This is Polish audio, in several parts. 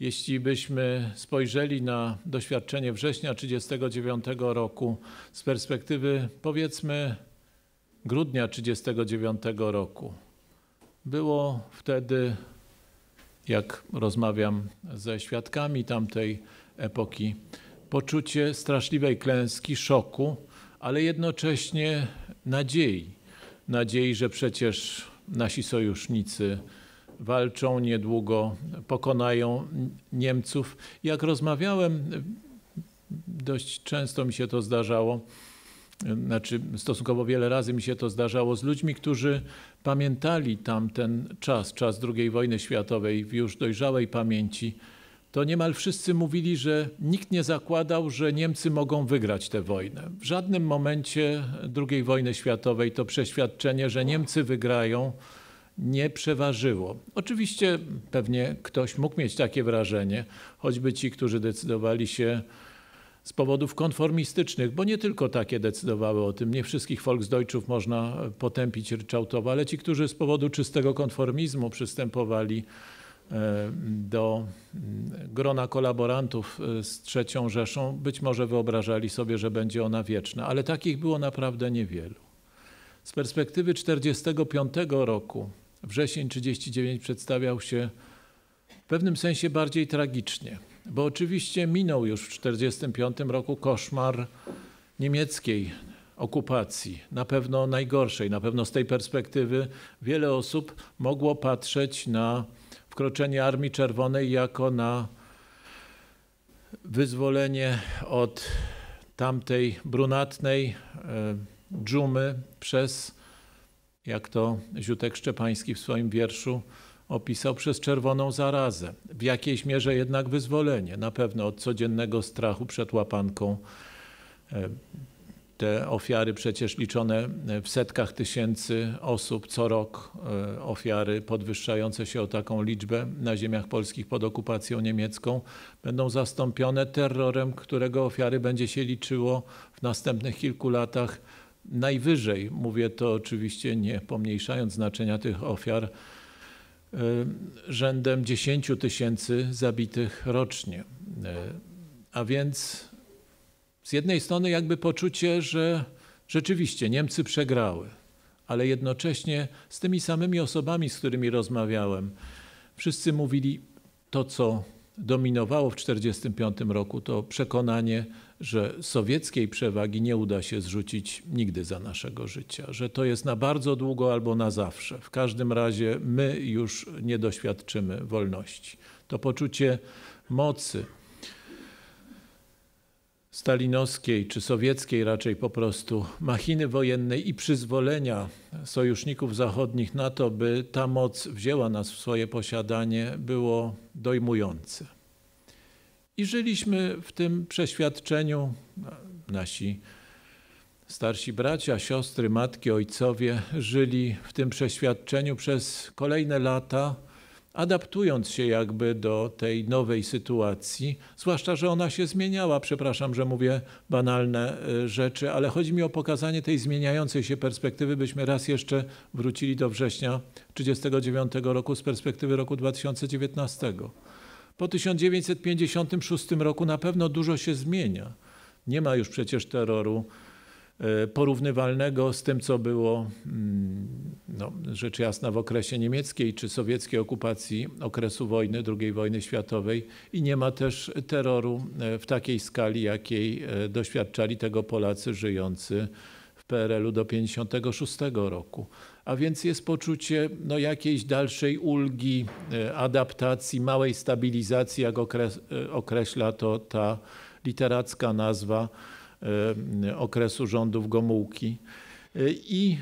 Jeśli byśmy spojrzeli na doświadczenie września 1939 roku z perspektywy, powiedzmy, grudnia 1939 roku, było wtedy, jak rozmawiam ze świadkami tamtej epoki, poczucie straszliwej klęski, szoku, ale jednocześnie nadziei. Nadziei, że przecież nasi sojusznicy walczą, niedługo pokonają Niemców. Jak rozmawiałem, dość często mi się to zdarzało, znaczy stosunkowo wiele razy mi się to zdarzało z ludźmi, którzy pamiętali tamten czas, czas II wojny światowej w już dojrzałej pamięci, to niemal wszyscy mówili, że nikt nie zakładał, że Niemcy mogą wygrać tę wojnę. W żadnym momencie II wojny światowej to przeświadczenie, że Niemcy wygrają, nie przeważyło. Oczywiście pewnie ktoś mógł mieć takie wrażenie, choćby ci, którzy decydowali się z powodów konformistycznych, bo nie tylko takie decydowały o tym, nie wszystkich Volksdeutschów można potępić ryczałtowo, ale ci, którzy z powodu czystego konformizmu przystępowali do grona kolaborantów z III Rzeszą, być może wyobrażali sobie, że będzie ona wieczna, ale takich było naprawdę niewielu. Z perspektywy 1945 roku wrzesień 1939 przedstawiał się w pewnym sensie bardziej tragicznie, bo oczywiście minął już w 1945 roku koszmar niemieckiej okupacji, na pewno najgorszej, na pewno z tej perspektywy wiele osób mogło patrzeć na wkroczenie Armii Czerwonej jako na wyzwolenie od tamtej brunatnej dżumy przez, jak to Ziutek Szczepański w swoim wierszu opisał, przez czerwoną zarazę. W jakiejś mierze jednak wyzwolenie, na pewno od codziennego strachu przed łapanką. Te ofiary przecież liczone w setkach tysięcy osób co rok, ofiary podwyższające się o taką liczbę na ziemiach polskich pod okupacją niemiecką, będą zastąpione terrorem, którego ofiary będzie się liczyło w następnych kilku latach najwyżej. Mówię to oczywiście nie pomniejszając znaczenia tych ofiar, rzędem 10 tysięcy zabitych rocznie. A więc z jednej strony jakby poczucie, że rzeczywiście Niemcy przegrały, ale jednocześnie z tymi samymi osobami, z którymi rozmawiałem, wszyscy mówili to, co dominowało w 1945 roku, to przekonanie, że sowieckiej przewagi nie uda się zrzucić nigdy za naszego życia, że to jest na bardzo długo albo na zawsze. W każdym razie my już nie doświadczymy wolności. To poczucie mocy stalinowskiej czy sowieckiej raczej po prostu machiny wojennej i przyzwolenia sojuszników zachodnich na to, by ta moc wzięła nas w swoje posiadanie, było dojmujące. I żyliśmy w tym przeświadczeniu, nasi starsi bracia, siostry, matki, ojcowie żyli w tym przeświadczeniu przez kolejne lata, adaptując się jakby do tej nowej sytuacji, zwłaszcza że ona się zmieniała. Przepraszam, że mówię banalne rzeczy, ale chodzi mi o pokazanie tej zmieniającej się perspektywy, byśmy raz jeszcze wrócili do września 1939 roku z perspektywy roku 2019. Po 1956 roku na pewno dużo się zmienia. Nie ma już przecież terroru porównywalnego z tym, co było, no, rzecz jasna, w okresie niemieckiej czy sowieckiej okupacji okresu wojny, II wojny światowej, i nie ma też terroru w takiej skali, jakiej doświadczali tego Polacy żyjący w PRL-u do 1956 roku. A więc jest poczucie, no, jakiejś dalszej ulgi, adaptacji, małej stabilizacji, jak określa to ta literacka nazwa okresu rządów Gomułki, i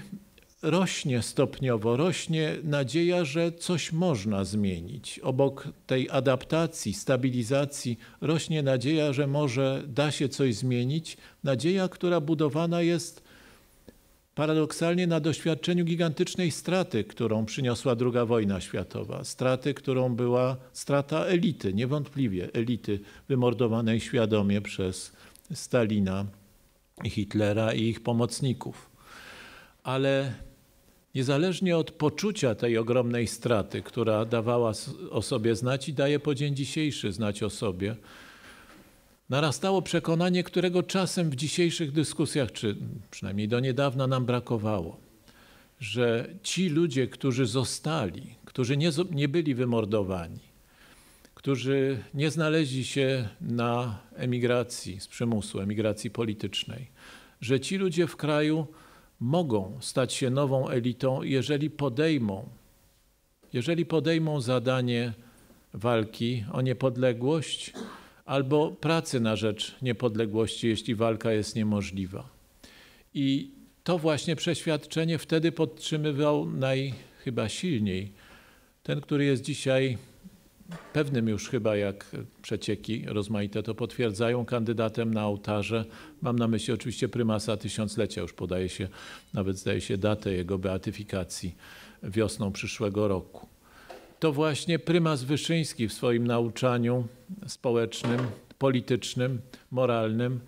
rośnie stopniowo, rośnie nadzieja, że coś można zmienić. Obok tej adaptacji, stabilizacji rośnie nadzieja, że może da się coś zmienić. Nadzieja, która budowana jest paradoksalnie na doświadczeniu gigantycznej straty, którą przyniosła II wojna światowa. Straty, którą była strata elity, niewątpliwie elity wymordowanej świadomie przez Stalina, Hitlera i ich pomocników. Ale Niezależnie od poczucia tej ogromnej straty, która dawała o sobie znać i daje po dzień dzisiejszy znać o sobie, narastało przekonanie, którego czasem w dzisiejszych dyskusjach, czy przynajmniej do niedawna nam brakowało, że ci ludzie, którzy zostali, którzy nie byli wymordowani, którzy nie znaleźli się na emigracji z przymusu, emigracji politycznej, że ci ludzie w kraju mogą stać się nową elitą, jeżeli podejmą zadanie walki o niepodległość albo pracy na rzecz niepodległości, jeśli walka jest niemożliwa. I to właśnie przeświadczenie wtedy podtrzymywał chyba silniej ten, który jest dzisiaj pewnym już chyba, jak przecieki rozmaite to potwierdzają, kandydatem na ołtarze. Mam na myśli oczywiście prymasa tysiąclecia, już podaje się, nawet zdaje się datę jego beatyfikacji wiosną przyszłego roku. To właśnie prymas Wyszyński w swoim nauczaniu społecznym, politycznym, moralnym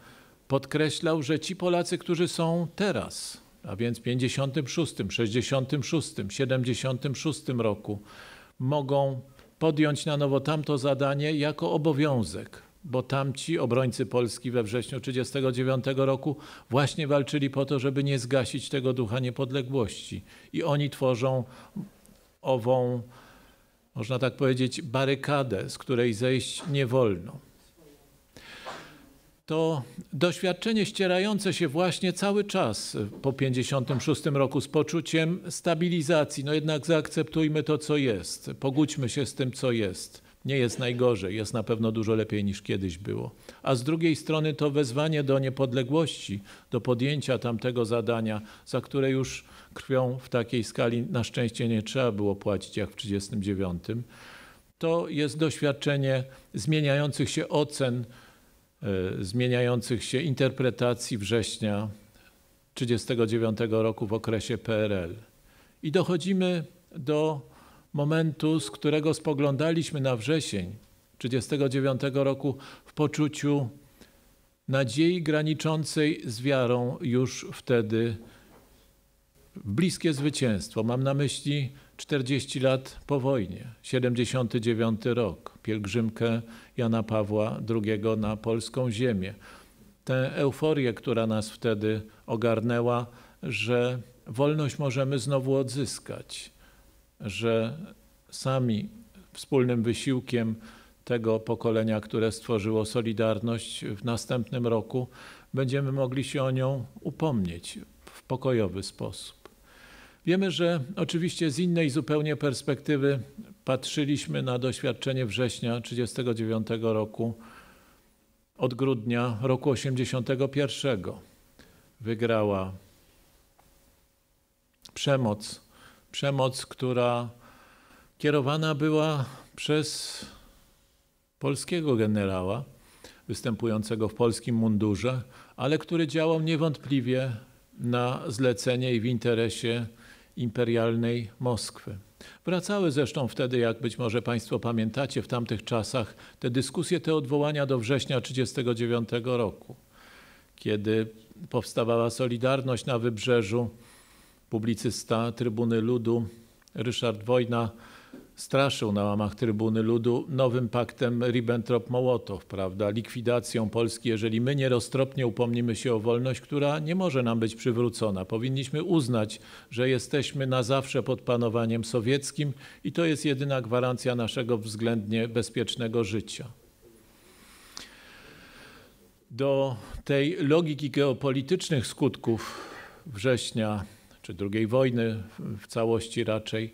podkreślał, że ci Polacy, którzy są teraz, a więc w 56, 66, 76 roku mogą podjąć na nowo tamto zadanie jako obowiązek, bo tamci obrońcy Polski we wrześniu 1939 roku właśnie walczyli po to, żeby nie zgasić tego ducha niepodległości. I oni tworzą ową, można tak powiedzieć, barykadę, z której zejść nie wolno. To doświadczenie ścierające się właśnie cały czas po 1956 roku z poczuciem stabilizacji. No jednak zaakceptujmy to, co jest. Pogódźmy się z tym, co jest. Nie jest najgorzej, jest na pewno dużo lepiej niż kiedyś było. A z drugiej strony to wezwanie do niepodległości, do podjęcia tamtego zadania, za które już krwią w takiej skali na szczęście nie trzeba było płacić jak w 1939. To jest doświadczenie zmieniających się ocen, zmieniających się interpretacji września 1939 roku w okresie PRL. I dochodzimy do momentu, z którego spoglądaliśmy na wrzesień 1939 roku w poczuciu nadziei graniczącej z wiarą już wtedy w bliskie zwycięstwo. Mam na myśli 40 lat po wojnie, 79 rok, pielgrzymkę Jana Pawła II na polską ziemię. Tę euforię, która nas wtedy ogarnęła, że wolność możemy znowu odzyskać, że sami wspólnym wysiłkiem tego pokolenia, które stworzyło Solidarność w następnym roku, będziemy mogli się o nią upomnieć w pokojowy sposób. Wiemy, że oczywiście z innej zupełnie perspektywy patrzyliśmy na doświadczenie września 1939 roku od grudnia roku 1981. Wygrała przemoc, która kierowana była przez polskiego generała występującego w polskim mundurze, ale który działał niewątpliwie na zlecenie i w interesie imperialnej Moskwy. Wracały zresztą wtedy, jak być może Państwo pamiętacie, w tamtych czasach te dyskusje, te odwołania do września 1939 roku, kiedy powstawała Solidarność na Wybrzeżu. Publicysta Trybuny Ludu Ryszard Wojna straszył na łamach Trybuny Ludu nowym paktem Ribbentrop-Mołotow, prawda, likwidacją Polski, jeżeli my nieroztropnie upomnimy się o wolność, która nie może nam być przywrócona. Powinniśmy uznać, że jesteśmy na zawsze pod panowaniem sowieckim i to jest jedyna gwarancja naszego względnie bezpiecznego życia. Do tej logiki geopolitycznych skutków września czy II wojny w całości raczej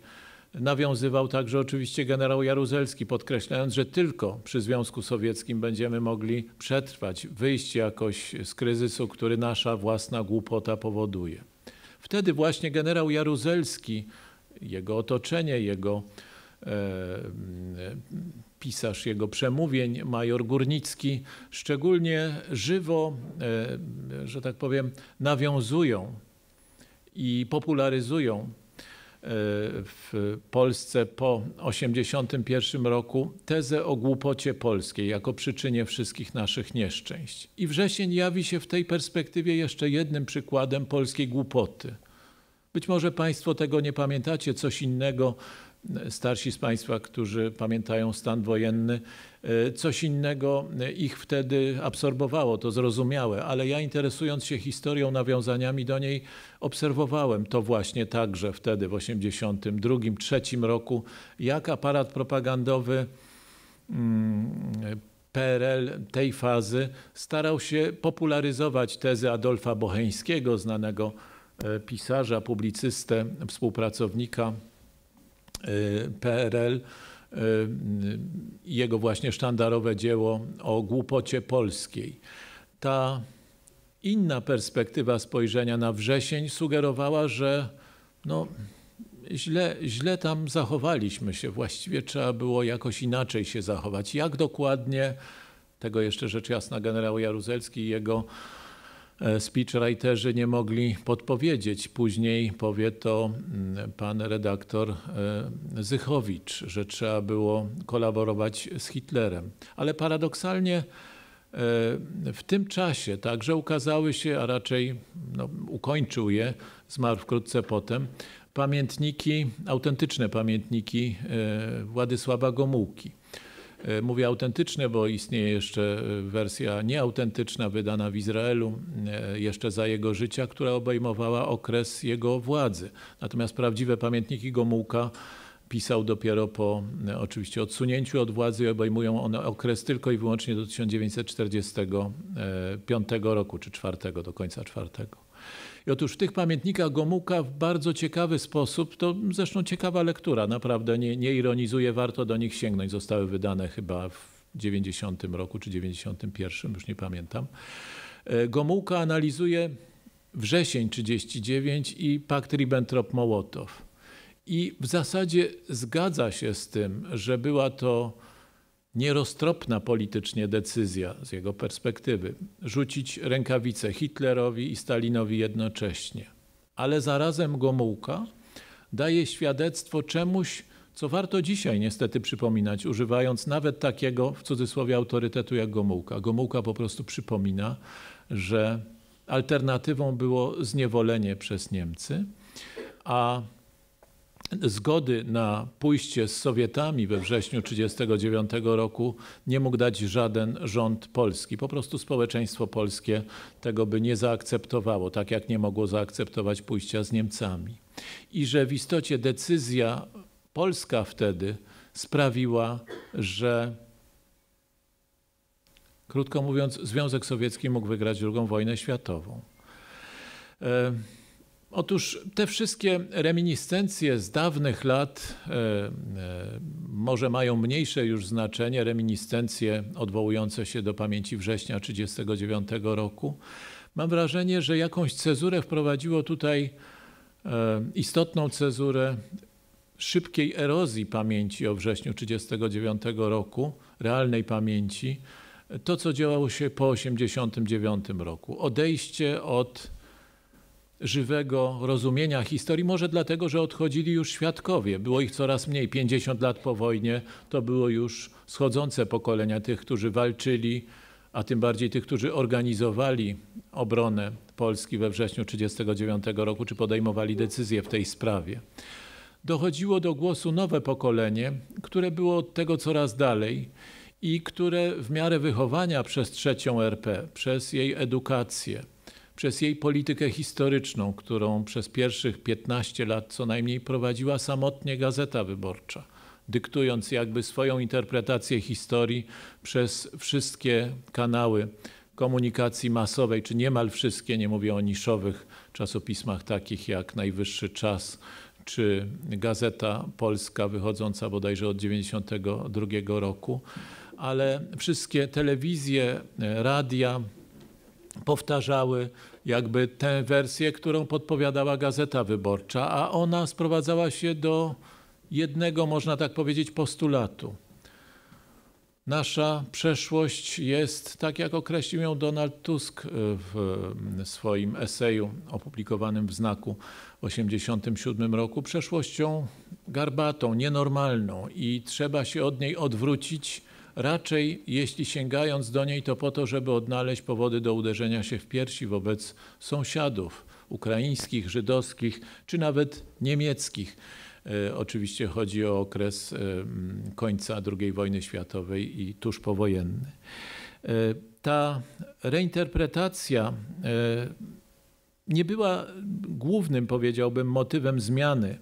nawiązywał także oczywiście generał Jaruzelski, podkreślając, że tylko przy Związku Sowieckim będziemy mogli przetrwać, wyjść jakoś z kryzysu, który nasza własna głupota powoduje. Wtedy właśnie generał Jaruzelski, jego otoczenie, jego pisarz jego przemówień, major Górnicki, szczególnie żywo, że tak powiem, nawiązują i popularyzują w Polsce po 1981 roku tezę o głupocie polskiej jako przyczynie wszystkich naszych nieszczęść. I wrzesień jawi się w tej perspektywie jeszcze jednym przykładem polskiej głupoty. Być może Państwo tego nie pamiętacie, coś innego, starsi z Państwa, którzy pamiętają stan wojenny, coś innego ich wtedy absorbowało, to zrozumiałe, ale ja, interesując się historią, nawiązaniami do niej, obserwowałem to właśnie także wtedy, w 1982-1983 roku, jak aparat propagandowy PRL tej fazy starał się popularyzować tezy Adolfa Bocheńskiego, znanego pisarza, publicystę, współpracownika PRL, jego właśnie sztandarowe dzieło o głupocie polskiej. Ta inna perspektywa spojrzenia na wrzesień sugerowała, że no, źle tam zachowaliśmy się, właściwie trzeba było jakoś inaczej się zachować. Jak dokładnie, tego jeszcze rzecz jasna generał Jaruzelski i jego speechwriterzy nie mogli podpowiedzieć. Później powie to pan redaktor Zychowicz, że trzeba było kolaborować z Hitlerem. Ale paradoksalnie w tym czasie także ukazały się, a raczej no, ukończył je, zmarł wkrótce potem, pamiętniki, autentyczne pamiętniki Władysława Gomułki. Mówię autentyczne, bo istnieje jeszcze wersja nieautentyczna, wydana w Izraelu jeszcze za jego życia, która obejmowała okres jego władzy. Natomiast prawdziwe pamiętniki Gomułka pisał dopiero po oczywiście odsunięciu od władzy i obejmują one okres tylko i wyłącznie do 1945 roku, czy czwartego, do końca czwartego. I otóż w tych pamiętnikach Gomułka w bardzo ciekawy sposób, to zresztą ciekawa lektura, naprawdę nie ironizuję, warto do nich sięgnąć. Zostały wydane chyba w 90 roku czy 91, już nie pamiętam. Gomułka analizuje wrzesień 1939 i pakt Ribbentrop-Mołotow. I w zasadzie zgadza się z tym, że była to nieroztropna politycznie decyzja z jego perspektywy rzucić rękawice Hitlerowi i Stalinowi jednocześnie. Ale zarazem Gomułka daje świadectwo czemuś, co warto dzisiaj niestety przypominać, używając nawet takiego w cudzysłowie autorytetu jak Gomułka. Gomułka po prostu przypomina, że alternatywą było zniewolenie przez Niemcy, a zgody na pójście z Sowietami we wrześniu 1939 roku nie mógł dać żaden rząd polski. Po prostu społeczeństwo polskie tego by nie zaakceptowało, tak jak nie mogło zaakceptować pójścia z Niemcami. I że w istocie decyzja polska wtedy sprawiła, że krótko mówiąc, Związek Sowiecki mógł wygrać II wojnę światową. Otóż te wszystkie reminiscencje z dawnych lat może mają mniejsze już znaczenie, reminiscencje odwołujące się do pamięci września 1939 roku. Mam wrażenie, że jakąś cezurę wprowadziło tutaj, istotną cezurę szybkiej erozji pamięci o wrześniu 1939 roku, realnej pamięci, to co działo się po 1989 roku. Odejście od żywego rozumienia historii, może dlatego, że odchodzili już świadkowie. Było ich coraz mniej. 50 lat po wojnie to było już schodzące pokolenia tych, którzy walczyli, a tym bardziej tych, którzy organizowali obronę Polski we wrześniu 1939 roku, czy podejmowali decyzje w tej sprawie. Dochodziło do głosu nowe pokolenie, które było od tego coraz dalej i które w miarę wychowania przez trzecią RP, przez jej edukację, przez jej politykę historyczną, którą przez pierwszych 15 lat co najmniej prowadziła samotnie Gazeta Wyborcza, dyktując jakby swoją interpretację historii przez wszystkie kanały komunikacji masowej, czy niemal wszystkie, nie mówię o niszowych czasopismach takich jak Najwyższy Czas, czy Gazeta Polska wychodząca bodajże od 1992 roku, ale wszystkie telewizje, radia, powtarzały jakby tę wersję, którą podpowiadała Gazeta Wyborcza, a ona sprowadzała się do jednego, można tak powiedzieć, postulatu. Nasza przeszłość jest, tak jak określił ją Donald Tusk w swoim eseju opublikowanym w Znaku w 1987 roku, przeszłością garbatą, nienormalną i trzeba się od niej odwrócić. Raczej, jeśli sięgając do niej, to po to, żeby odnaleźć powody do uderzenia się w piersi wobec sąsiadów, ukraińskich, żydowskich czy nawet niemieckich. Oczywiście chodzi o okres końca II wojny światowej i tuż powojenny. Ta reinterpretacja nie była głównym, powiedziałbym, motywem zmiany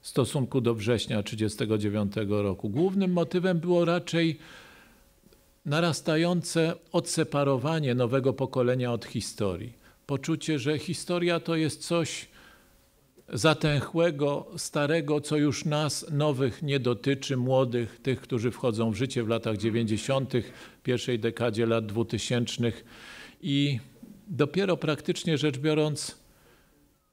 w stosunku do września 1939 roku. Głównym motywem było raczej narastające odseparowanie nowego pokolenia od historii. Poczucie, że historia to jest coś zatęchłego, starego, co już nas, nowych, nie dotyczy, młodych, tych, którzy wchodzą w życie w latach 90., pierwszej dekadzie lat 2000. I dopiero praktycznie rzecz biorąc,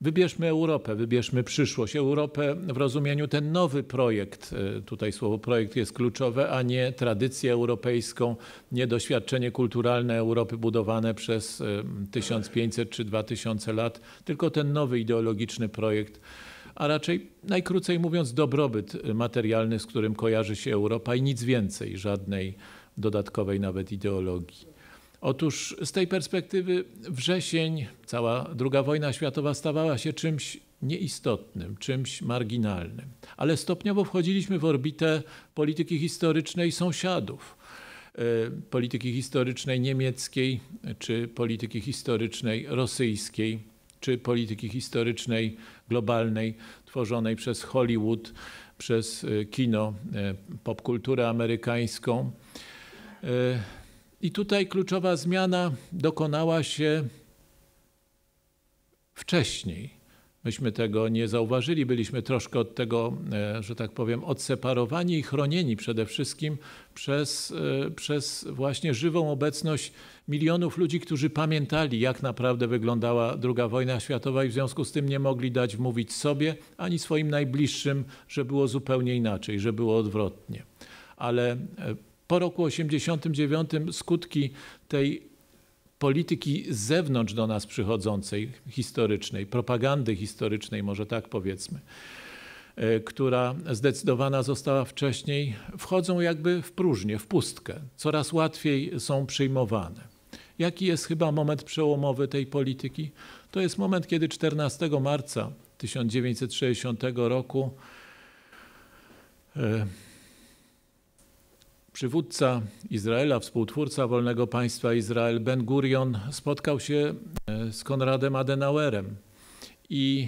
wybierzmy Europę, wybierzmy przyszłość. Europę w rozumieniu ten nowy projekt, tutaj słowo projekt jest kluczowe, a nie tradycję europejską, nie doświadczenie kulturalne Europy budowane przez 1500 czy 2000 lat, tylko ten nowy ideologiczny projekt, a raczej najkrócej mówiąc dobrobyt materialny, z którym kojarzy się Europa i nic więcej, żadnej dodatkowej nawet ideologii. Otóż z tej perspektywy wrzesień, cała II wojna światowa stawała się czymś nieistotnym, czymś marginalnym. Ale stopniowo wchodziliśmy w orbitę polityki historycznej sąsiadów, polityki historycznej niemieckiej, czy polityki historycznej rosyjskiej, czy polityki historycznej globalnej tworzonej przez Hollywood, przez kino, popkulturę amerykańską. I tutaj kluczowa zmiana dokonała się wcześniej. Myśmy tego nie zauważyli, byliśmy troszkę od tego, że tak powiem, odseparowani i chronieni przede wszystkim przez właśnie żywą obecność milionów ludzi, którzy pamiętali, jak naprawdę wyglądała II wojna światowa i w związku z tym nie mogli dać mówić sobie ani swoim najbliższym, że było zupełnie inaczej, że było odwrotnie. Ale po roku 1989 skutki tej polityki z zewnątrz do nas przychodzącej, historycznej, propagandy historycznej, może tak powiedzmy, która zdecydowana została wcześniej, wchodzą jakby w próżnię, w pustkę. Coraz łatwiej są przyjmowane. Jaki jest chyba moment przełomowy tej polityki? To jest moment, kiedy 14 marca 1960 roku przywódca Izraela, współtwórca Wolnego Państwa Izrael, Ben-Gurion, spotkał się z Konradem Adenauerem i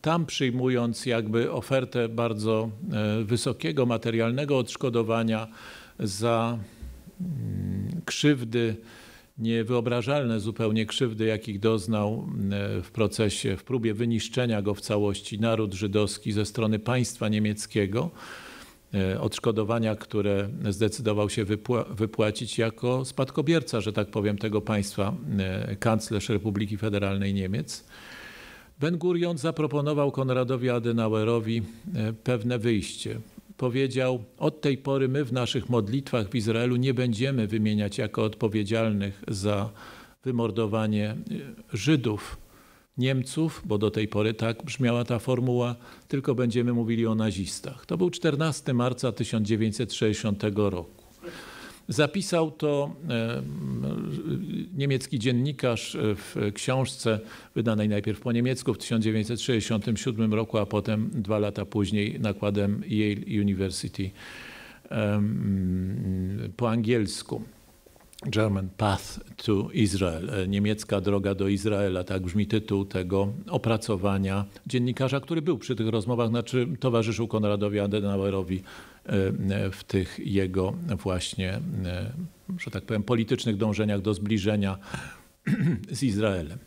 tam przyjmując jakby ofertę bardzo wysokiego materialnego odszkodowania za krzywdy, niewyobrażalne zupełnie krzywdy, jakich doznał w procesie, w próbie wyniszczenia go w całości naród żydowski ze strony państwa niemieckiego, odszkodowania, które zdecydował się wypłacić jako spadkobierca, że tak powiem, tego państwa, kanclerz Republiki Federalnej Niemiec. Ben-Gurion zaproponował Konradowi Adenauerowi pewne wyjście. Powiedział, od tej pory my w naszych modlitwach w Izraelu nie będziemy wymieniać jako odpowiedzialnych za wymordowanie Żydów, Niemców, bo do tej pory tak brzmiała ta formuła, tylko będziemy mówili o nazistach. To był 14 marca 1960 roku. Zapisał to niemiecki dziennikarz w książce wydanej najpierw po niemiecku w 1967 roku, a potem 2 lata później nakładem Yale University po angielsku. German Path to Israel, niemiecka droga do Izraela, tak brzmi tytuł tego opracowania dziennikarza, który był przy tych rozmowach, znaczy towarzyszył Konradowi Adenauerowi w tych jego właśnie, że tak powiem, politycznych dążeniach do zbliżenia z Izraelem.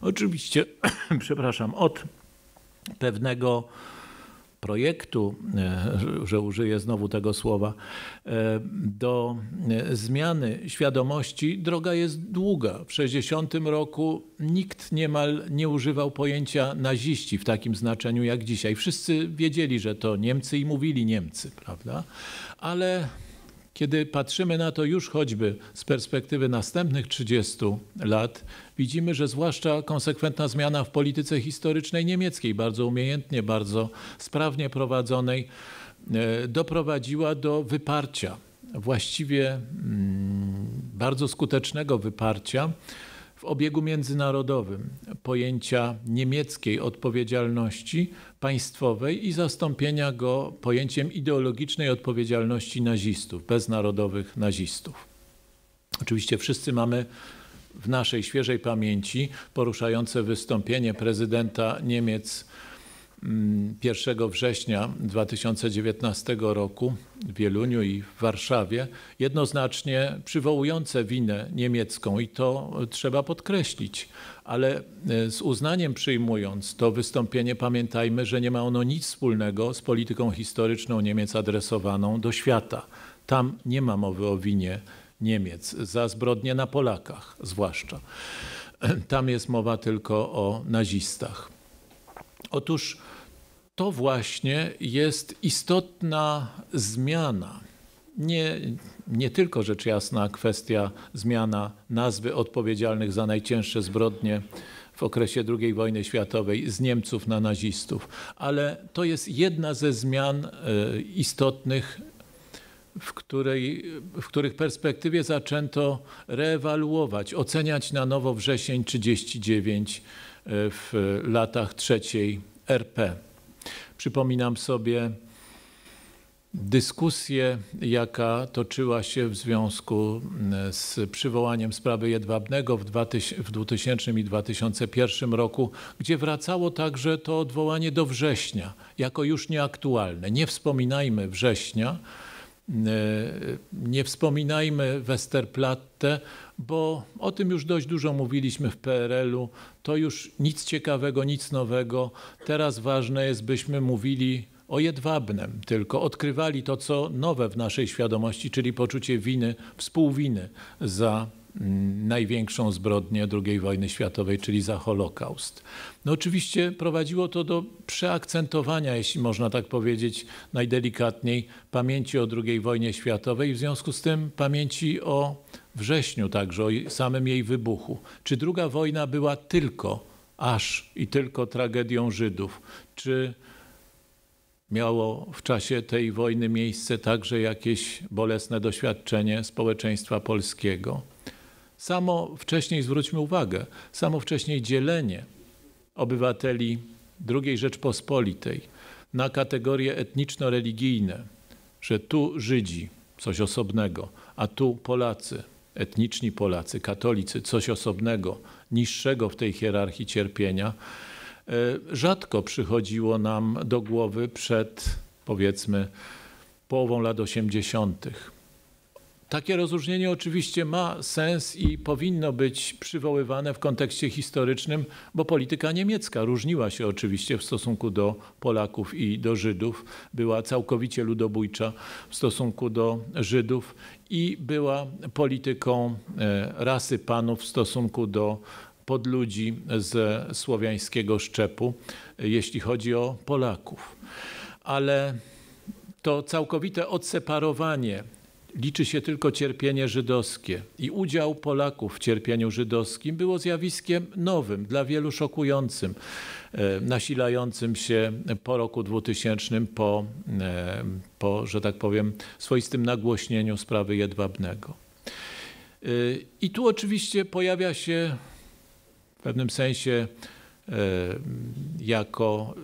Oczywiście, przepraszam, od pewnego projektu, że użyję znowu tego słowa, do zmiany świadomości droga jest długa. W 60 roku nikt niemal nie używał pojęcia naziści w takim znaczeniu jak dzisiaj. Wszyscy wiedzieli, że to Niemcy i mówili Niemcy, prawda? Ale kiedy patrzymy na to już choćby z perspektywy następnych 30 lat, widzimy, że zwłaszcza konsekwentna zmiana w polityce historycznej niemieckiej, bardzo umiejętnie, bardzo sprawnie prowadzonej, doprowadziła do wyparcia, właściwie bardzo skutecznego wyparcia w obiegu międzynarodowym pojęcia niemieckiej odpowiedzialności państwowej i zastąpienia go pojęciem ideologicznej odpowiedzialności nazistów, beznarodowych nazistów. Oczywiście wszyscy mamy w naszej świeżej pamięci poruszające wystąpienie prezydenta Niemiec 1 września 2019 roku w Wieluniu i w Warszawie, jednoznacznie przywołujące winę niemiecką i to trzeba podkreślić, ale z uznaniem przyjmując to wystąpienie pamiętajmy, że nie ma ono nic wspólnego z polityką historyczną Niemiec adresowaną do świata. Tam nie ma mowy o winie Niemiec za zbrodnie na Polakach zwłaszcza. Tam jest mowa tylko o nazistach. Otóż to właśnie jest istotna zmiana. Nie tylko rzecz jasna kwestia zmiana nazwy odpowiedzialnych za najcięższe zbrodnie w okresie II wojny światowej z Niemców na nazistów, ale to jest jedna ze zmian istotnych, w których perspektywie zaczęto reewaluować, oceniać na nowo wrzesień 1939 w latach III RP. Przypominam sobie dyskusję, jaka toczyła się w związku z przywołaniem sprawy Jedwabnego w 2000 i 2001 roku, gdzie wracało także to odwołanie do września, jako już nieaktualne. Nie wspominajmy września, nie wspominajmy Westerplatte, bo o tym już dość dużo mówiliśmy w PRL-u. To już nic ciekawego, nic nowego. Teraz ważne jest, byśmy mówili o Jedwabnem tylko. Odkrywali to, co nowe w naszej świadomości, czyli poczucie winy, współwiny za największą zbrodnię II wojny światowej, czyli za Holokaust. No oczywiście prowadziło to do przeakcentowania, jeśli można tak powiedzieć najdelikatniej, pamięci o II wojnie światowej i w związku z tym pamięci o wrześniu także, o samym jej wybuchu. Czy II wojna była tylko, aż i tylko tragedią Żydów? Czy miało w czasie tej wojny miejsce także jakieś bolesne doświadczenie społeczeństwa polskiego? Samo wcześniej, zwróćmy uwagę, samo wcześniej dzielenie obywateli II Rzeczpospolitej na kategorie etniczno-religijne, że tu Żydzi, coś osobnego, a tu Polacy, etniczni Polacy, katolicy, coś osobnego, niższego w tej hierarchii cierpienia, rzadko przychodziło nam do głowy przed, powiedzmy, połową lat 80. Takie rozróżnienie oczywiście ma sens i powinno być przywoływane w kontekście historycznym, bo polityka niemiecka różniła się oczywiście w stosunku do Polaków i do Żydów. Była całkowicie ludobójcza w stosunku do Żydów i była polityką rasy panów w stosunku do podludzi ze słowiańskiego szczepu, jeśli chodzi o Polaków. Ale to całkowite odseparowanie, liczy się tylko cierpienie żydowskie i udział Polaków w cierpieniu żydowskim było zjawiskiem nowym, dla wielu szokującym, nasilającym się po roku 2000, po że tak powiem, swoistym nagłośnieniu sprawy Jedwabnego. I tu oczywiście pojawia się w pewnym sensie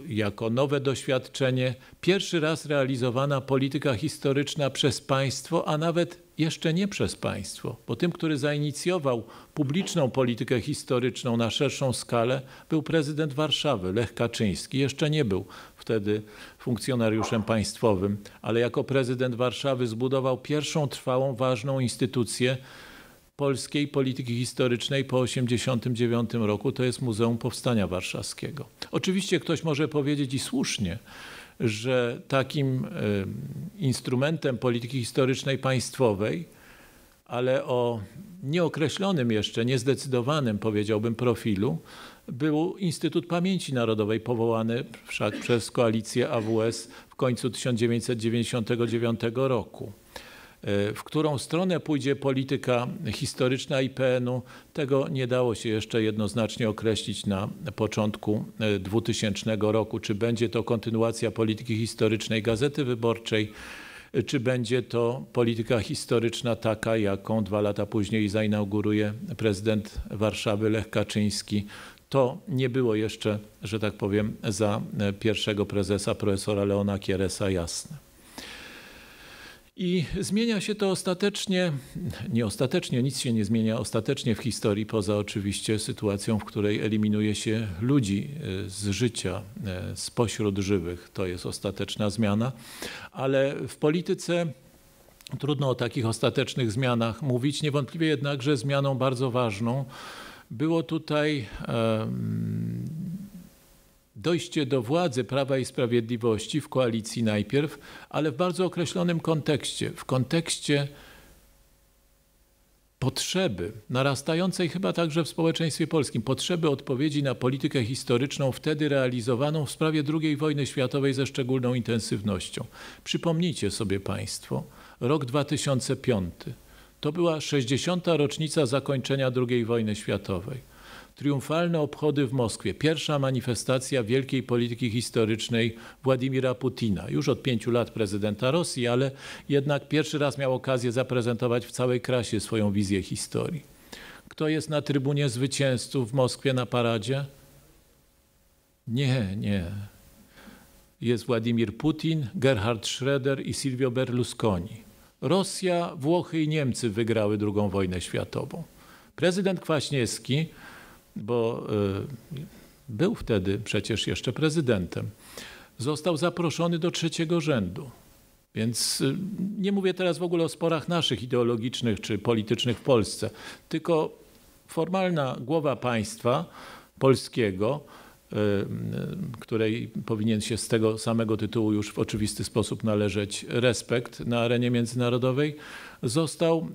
jako nowe doświadczenie, pierwszy raz realizowana polityka historyczna przez państwo, a nawet jeszcze nie przez państwo, bo tym, który zainicjował publiczną politykę historyczną na szerszą skalę, był prezydent Warszawy, Lech Kaczyński. Jeszcze nie był wtedy funkcjonariuszem państwowym, ale jako prezydent Warszawy zbudował pierwszą trwałą, ważną instytucję polskiej polityki historycznej po 1989 roku, to jest Muzeum Powstania Warszawskiego. Oczywiście ktoś może powiedzieć i słusznie, że takim instrumentem polityki historycznej państwowej, ale o nieokreślonym jeszcze, niezdecydowanym powiedziałbym profilu, był Instytut Pamięci Narodowej powołany wszak przez koalicję AWS w końcu 1999 roku. W którą stronę pójdzie polityka historyczna IPN-u, tego nie dało się jeszcze jednoznacznie określić na początku 2000 roku. Czy będzie to kontynuacja polityki historycznej Gazety Wyborczej, czy będzie to polityka historyczna taka, jaką 2 lata później zainauguruje prezydent Warszawy Lech Kaczyński. To nie było jeszcze, że tak powiem, za pierwszego prezesa profesora Leona Kieresa jasne. I zmienia się to ostatecznie, nic się nie zmienia ostatecznie w historii, poza oczywiście sytuacją, w której eliminuje się ludzi z życia, spośród żywych. To jest ostateczna zmiana, ale w polityce trudno o takich ostatecznych zmianach mówić. Niewątpliwie jednakże zmianą bardzo ważną było tutaj dojście do władzy Prawa i Sprawiedliwości w koalicji najpierw, ale w bardzo określonym kontekście, w kontekście potrzeby narastającej chyba także w społeczeństwie polskim, potrzeby odpowiedzi na politykę historyczną wtedy realizowaną w sprawie II wojny światowej ze szczególną intensywnością. Przypomnijcie sobie Państwo, rok 2005. To była 60. rocznica zakończenia II wojny światowej. Triumfalne obchody w Moskwie, pierwsza manifestacja wielkiej polityki historycznej Władimira Putina, już od 5 lat prezydenta Rosji, ale jednak pierwszy raz miał okazję zaprezentować w całej krasie swoją wizję historii. Kto jest na trybunie zwycięzców w Moskwie na paradzie? Nie. Jest Władimir Putin, Gerhard Schröder i Silvio Berlusconi. Rosja, Włochy i Niemcy wygrały II wojnę światową. Prezydent Kwaśniewski, bo był wtedy przecież jeszcze prezydentem, został zaproszony do 3. rzędu. Więc nie mówię teraz w ogóle o sporach naszych ideologicznych czy politycznych w Polsce, tylko formalna głowa państwa polskiego, której powinien się z tego samego tytułu już w oczywisty sposób należeć respekt na arenie międzynarodowej, został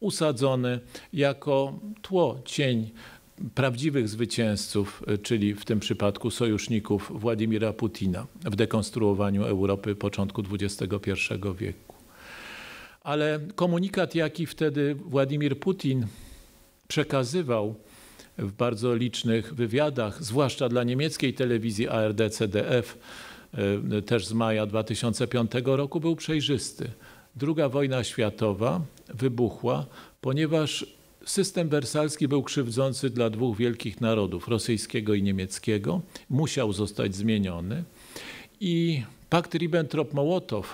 usadzony jako tło, cień prawdziwych zwycięzców, czyli w tym przypadku sojuszników Władimira Putina w dekonstruowaniu Europy początku XXI wieku. Ale komunikat, jaki wtedy Władimir Putin przekazywał w bardzo licznych wywiadach, zwłaszcza dla niemieckiej telewizji ARD-CDF, też z maja 2005 roku, był przejrzysty. II wojna światowa wybuchła, ponieważ system wersalski był krzywdzący dla 2 wielkich narodów, rosyjskiego i niemieckiego. Musiał zostać zmieniony i pakt Ribbentrop-Mołotow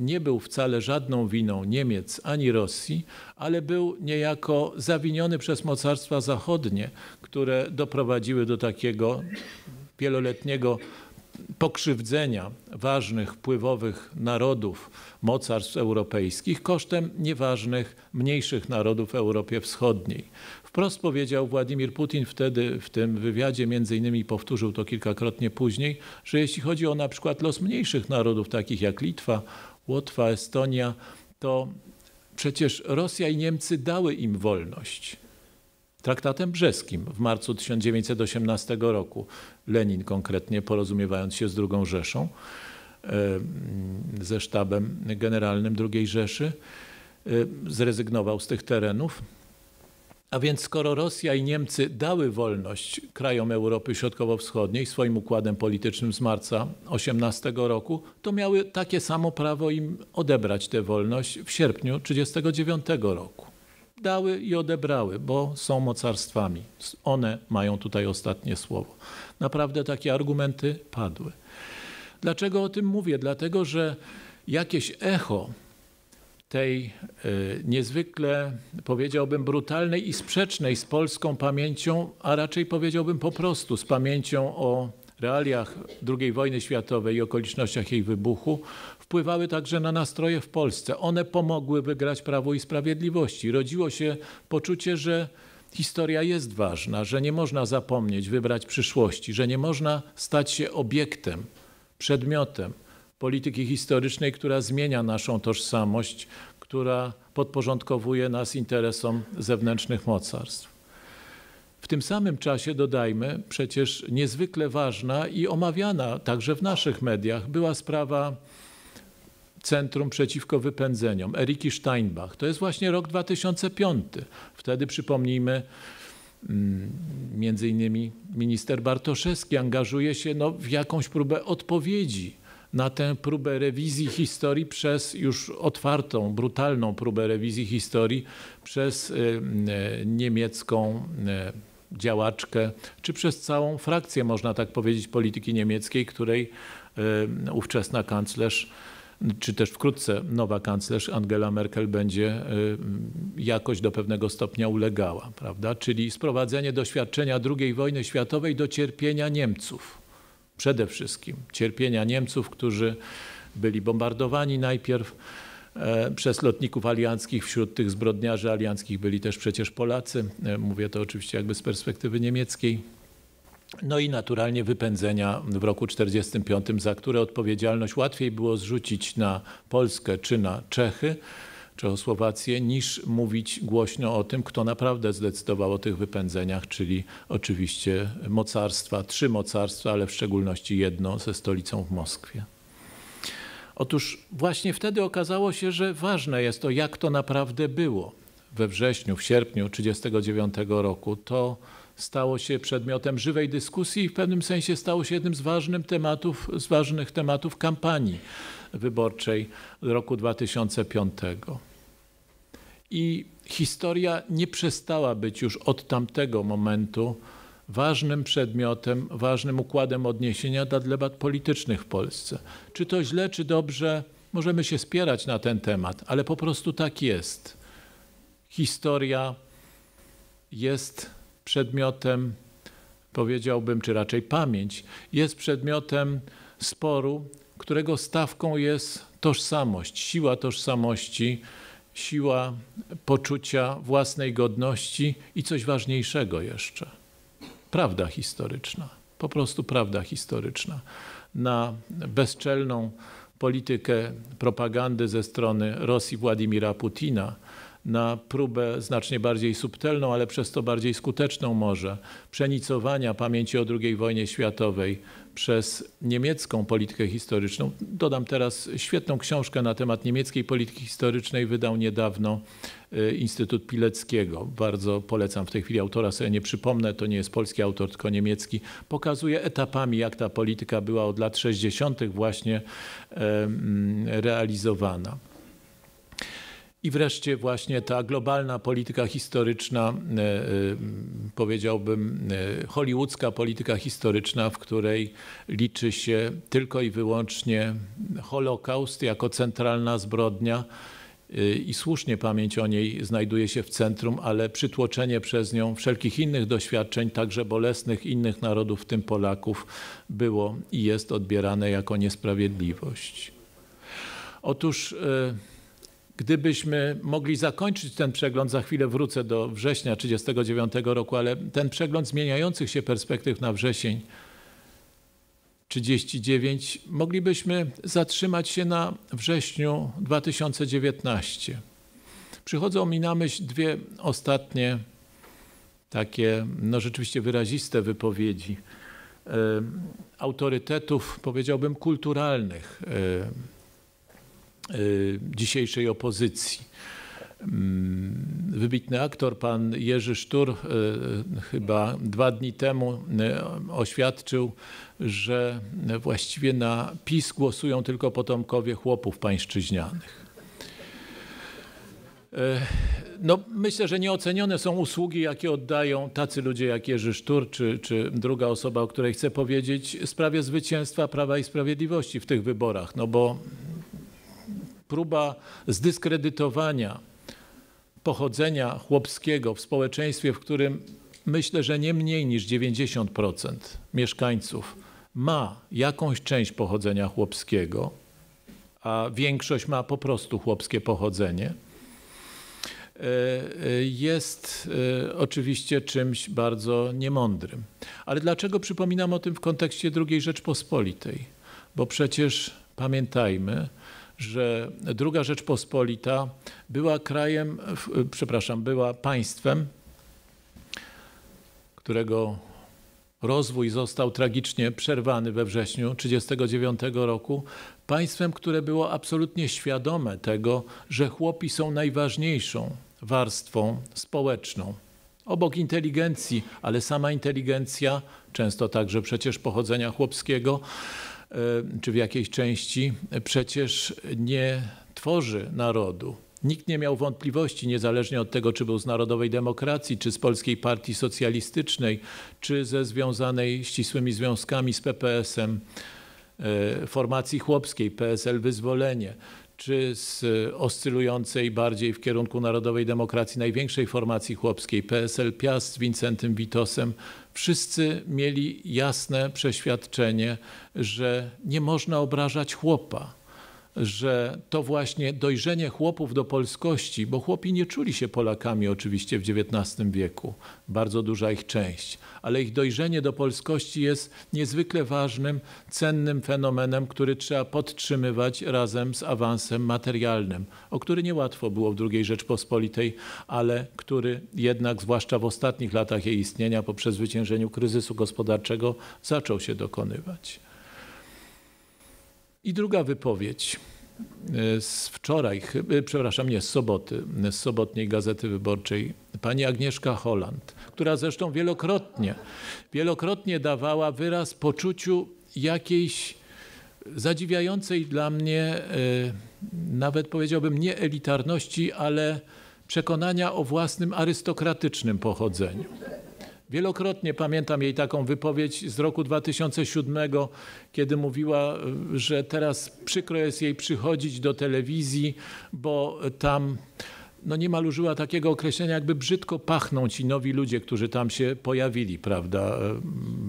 nie był wcale żadną winą Niemiec ani Rosji, ale był niejako zawiniony przez mocarstwa zachodnie, które doprowadziły do takiego wieloletniego pokrzywdzenia ważnych, wpływowych narodów, mocarstw europejskich kosztem nieważnych, mniejszych narodów w Europie Wschodniej. Wprost powiedział Władimir Putin wtedy w tym wywiadzie, między innymi powtórzył to kilkakrotnie później, że jeśli chodzi o na przykład los mniejszych narodów, takich jak Litwa, Łotwa, Estonia, to przecież Rosja i Niemcy dały im wolność. Traktatem brzeskim w marcu 1918 roku, Lenin konkretnie porozumiewając się z II Rzeszą, ze sztabem generalnym II Rzeszy, zrezygnował z tych terenów. A więc skoro Rosja i Niemcy dały wolność krajom Europy Środkowo-Wschodniej swoim układem politycznym z marca 18 roku, to miały takie samo prawo im odebrać tę wolność w sierpniu 1939 roku. Dały i odebrały, bo są mocarstwami. One mają tutaj ostatnie słowo. Naprawdę takie argumenty padły. Dlaczego o tym mówię? Dlatego, że jakieś echo tej niezwykle, powiedziałbym, brutalnej i sprzecznej z polską pamięcią, a raczej powiedziałbym po prostu z pamięcią o realiach II wojny światowej i okolicznościach jej wybuchu, wpływały także na nastroje w Polsce. One pomogły wygrać Prawu i Sprawiedliwości. Rodziło się poczucie, że historia jest ważna, że nie można zapomnieć, wybrać przyszłości, że nie można stać się obiektem, przedmiotem polityki historycznej, która zmienia naszą tożsamość, która podporządkowuje nas interesom zewnętrznych mocarstw. W tym samym czasie, dodajmy, przecież niezwykle ważna i omawiana także w naszych mediach była sprawa Centrum Przeciwko Wypędzeniom, Eriki Steinbach. To jest właśnie rok 2005. Wtedy, przypomnijmy, między innymi minister Bartoszewski angażuje się w jakąś próbę odpowiedzi na tę próbę rewizji historii przez już otwartą, brutalną próbę rewizji historii przez niemiecką działaczkę, czy przez całą frakcję, można tak powiedzieć, polityki niemieckiej, której ówczesna kanclerz, czy też wkrótce nowa kanclerz Angela Merkel będzie jakoś do pewnego stopnia ulegała, prawda? Czyli sprowadzenie doświadczenia II wojny światowej do cierpienia Niemców. Przede wszystkim cierpienia Niemców, którzy byli bombardowani najpierw przez lotników alianckich. Wśród tych zbrodniarzy alianckich byli też przecież Polacy. Mówię to oczywiście jakby z perspektywy niemieckiej. No i naturalnie wypędzenia w roku 1945, za które odpowiedzialność łatwiej było zrzucić na Polskę czy na Czechy, Czechosłowację, niż mówić głośno o tym, kto naprawdę zdecydował o tych wypędzeniach, czyli oczywiście mocarstwa, trzy mocarstwa, ale w szczególności jedno ze stolicą w Moskwie. Otóż właśnie wtedy okazało się, że ważne jest to, jak to naprawdę było. We wrześniu, w sierpniu 1939 roku to stało się przedmiotem żywej dyskusji i w pewnym sensie stało się jednym z ważnych tematów kampanii wyborczej roku 2005. I historia nie przestała być już od tamtego momentu ważnym przedmiotem, ważnym układem odniesienia dla debat politycznych w Polsce. Czy to źle, czy dobrze, możemy się spierać na ten temat, ale po prostu tak jest. Historia jest przedmiotem, powiedziałbym, czy raczej pamięć, jest przedmiotem sporu, którego stawką jest tożsamość, siła tożsamości, siła poczucia własnej godności i coś ważniejszego jeszcze. Prawda historyczna, po prostu prawda historyczna. Na bezczelną politykę propagandy ze strony Rosji Władimira Putina, na próbę znacznie bardziej subtelną, ale przez to bardziej skuteczną może, przenicowania pamięci o II wojnie światowej przez niemiecką politykę historyczną. Dodam teraz świetną książkę na temat niemieckiej polityki historycznej, wydał niedawno Instytut Pileckiego. Bardzo polecam w tej chwili autora, sobie nie przypomnę, to nie jest polski autor, tylko niemiecki. Pokazuje etapami, jak ta polityka była od lat 60. właśnie realizowana. I wreszcie właśnie ta globalna polityka historyczna, powiedziałbym hollywoodzka polityka historyczna, w której liczy się tylko i wyłącznie Holokaust jako centralna zbrodnia i słusznie pamięć o niej znajduje się w centrum, ale przytłoczenie przez nią wszelkich innych doświadczeń, także bolesnych innych narodów, w tym Polaków, było i jest odbierane jako niesprawiedliwość. Otóż gdybyśmy mogli zakończyć ten przegląd, za chwilę wrócę do września 1939 roku, ale ten przegląd zmieniających się perspektyw na wrzesień 1939, moglibyśmy zatrzymać się na wrześniu 2019. Przychodzą mi na myśl dwie ostatnie takie, no rzeczywiście wyraziste wypowiedzi autorytetów, powiedziałbym, kulturalnych dzisiejszej opozycji. Wybitny aktor, pan Jerzy Sztur, chyba 2 dni temu oświadczył, że właściwie na PiS głosują tylko potomkowie chłopów pańszczyźnianych. No, myślę, że nieocenione są usługi, jakie oddają tacy ludzie jak Jerzy Sztur, czy druga osoba, o której chcę powiedzieć, w sprawie zwycięstwa Prawa i Sprawiedliwości w tych wyborach, no bo próba zdyskredytowania pochodzenia chłopskiego w społeczeństwie, w którym myślę, że nie mniej niż 90% mieszkańców ma jakąś część pochodzenia chłopskiego, a większość ma po prostu chłopskie pochodzenie, jest oczywiście czymś bardzo niemądrym. Ale dlaczego przypominam o tym w kontekście II Rzeczpospolitej? Bo przecież pamiętajmy, że II Rzeczpospolita była krajem, przepraszam, była państwem, którego rozwój został tragicznie przerwany we wrześniu 1939 roku. Państwem, które było absolutnie świadome tego, że chłopi są najważniejszą warstwą społeczną. Obok inteligencji, ale sama inteligencja, często także przecież pochodzenia chłopskiego, czy w jakiejś części, przecież nie tworzy narodu. Nikt nie miał wątpliwości, niezależnie od tego, czy był z Narodowej Demokracji, czy z Polskiej Partii Socjalistycznej, czy ze związanej ścisłymi związkami z PPS-em formacji chłopskiej PSL Wyzwolenie, czy z oscylującej bardziej w kierunku Narodowej Demokracji największej formacji chłopskiej PSL Piast z Wincentym Witosem. Wszyscy mieli jasne przeświadczenie, że nie można obrażać chłopa, że to właśnie dojrzenie chłopów do polskości, bo chłopi nie czuli się Polakami oczywiście w XIX wieku, bardzo duża ich część, ale ich dojrzenie do polskości jest niezwykle ważnym, cennym fenomenem, który trzeba podtrzymywać razem z awansem materialnym, o który niełatwo było w II Rzeczpospolitej, ale który jednak, zwłaszcza w ostatnich latach jej istnienia, po przezwyciężeniu kryzysu gospodarczego, zaczął się dokonywać. I druga wypowiedź z wczoraj, przepraszam, nie, z soboty, z sobotniej Gazety Wyborczej, pani Agnieszka Holland, która zresztą wielokrotnie dawała wyraz poczuciu jakiejś zadziwiającej dla mnie, nawet powiedziałbym nie elitarności, ale przekonania o własnym arystokratycznym pochodzeniu. Wielokrotnie pamiętam jej taką wypowiedź z roku 2007, kiedy mówiła, że teraz przykro jest jej przychodzić do telewizji, bo tam no niemal użyła takiego określenia, jakby brzydko pachną ci nowi ludzie, którzy tam się pojawili, prawda,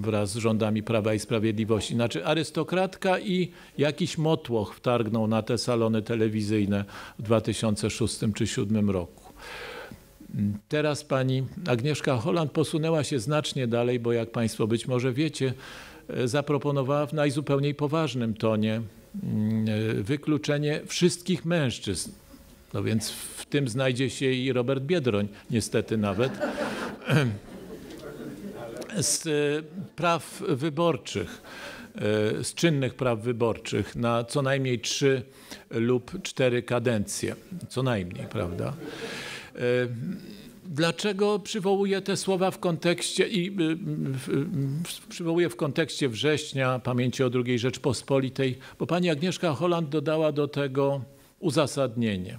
wraz z rządami Prawa i Sprawiedliwości. Znaczy arystokratka i jakiś motłoch wtargnął na te salony telewizyjne w 2006 czy 2007 roku. Teraz pani Agnieszka Holland posunęła się znacznie dalej, bo jak państwo być może wiecie, zaproponowała w najzupełniej poważnym tonie wykluczenie wszystkich mężczyzn. No więc w tym znajdzie się i Robert Biedroń, niestety nawet, z praw wyborczych, z czynnych praw wyborczych na co najmniej 3 lub 4 kadencje. Co najmniej, prawda? Dlaczego przywołuję te słowa w kontekście przywołuję w kontekście września, pamięci o II Rzeczpospolitej? Bo pani Agnieszka Holland dodała do tego uzasadnienie.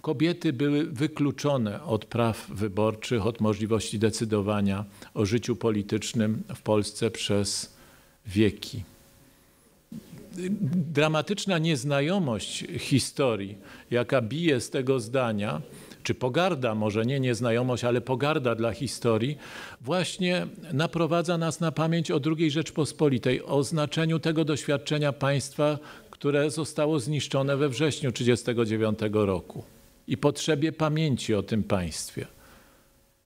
Kobiety były wykluczone od praw wyborczych, od możliwości decydowania o życiu politycznym w Polsce przez wieki. Dramatyczna nieznajomość historii, jaka bije z tego zdania, czy pogarda, może nie nieznajomość, ale pogarda dla historii, właśnie naprowadza nas na pamięć o II Rzeczpospolitej, o znaczeniu tego doświadczenia państwa, które zostało zniszczone we wrześniu 1939 roku i potrzebie pamięci o tym państwie.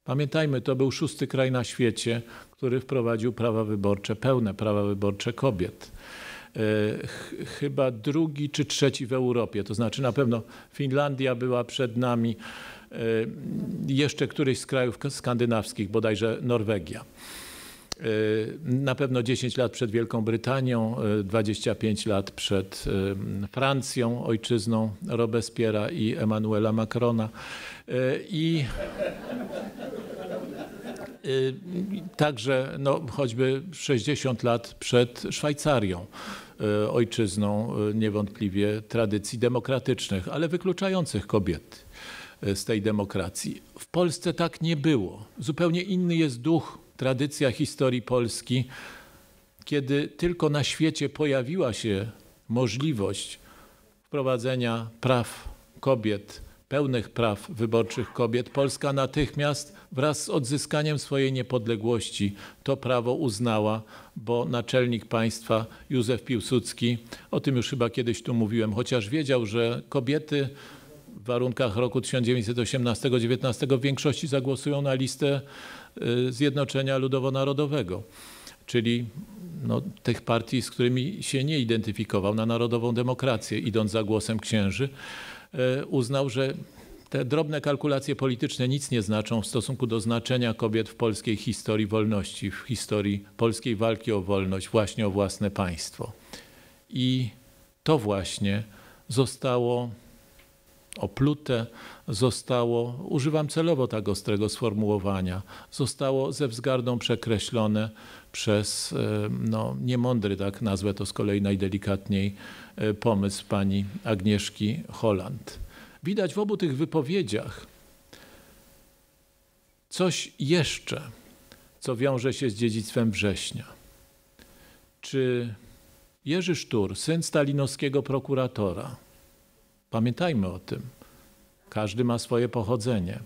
Pamiętajmy, to był 6. kraj na świecie, który wprowadził prawa wyborcze, pełne prawa wyborcze kobiet. Chyba 2. czy 3. w Europie, to znaczy na pewno Finlandia była przed nami, jeszcze któryś z krajów skandynawskich, bodajże Norwegia. Na pewno 10 lat przed Wielką Brytanią, 25 lat przed Francją, ojczyzną Robespiera i Emmanuela Macrona. I także no, choćby 60 lat przed Szwajcarią, ojczyzną niewątpliwie tradycji demokratycznych, ale wykluczających kobiety z tej demokracji. W Polsce tak nie było. Zupełnie inny jest duch, tradycja historii Polski, kiedy tylko na świecie pojawiła się możliwość wprowadzenia praw kobiet, pełnych praw wyborczych kobiet, Polska natychmiast wraz z odzyskaniem swojej niepodległości to prawo uznała, bo naczelnik państwa Józef Piłsudski, o tym już chyba kiedyś tu mówiłem, chociaż wiedział, że kobiety w warunkach roku 1918-19 w większości zagłosują na listę Zjednoczenia Ludowo-Narodowego, czyli no, tych partii, z którymi się nie identyfikował, na Narodową Demokrację, idąc za głosem księży, uznał, że te drobne kalkulacje polityczne nic nie znaczą w stosunku do znaczenia kobiet w polskiej historii wolności, w historii polskiej walki o wolność, właśnie o własne państwo. I to właśnie zostało oplute, zostało, używam celowo tak ostrego sformułowania, zostało ze wzgardą przekreślone przez, no, niemądry, tak nazwę to z kolei najdelikatniej, pomysł pani Agnieszki Holland. Widać w obu tych wypowiedziach coś jeszcze, co wiąże się z dziedzictwem Września. Czy Jerzy Sztur, syn stalinowskiego prokuratora, pamiętajmy o tym, każdy ma swoje pochodzenie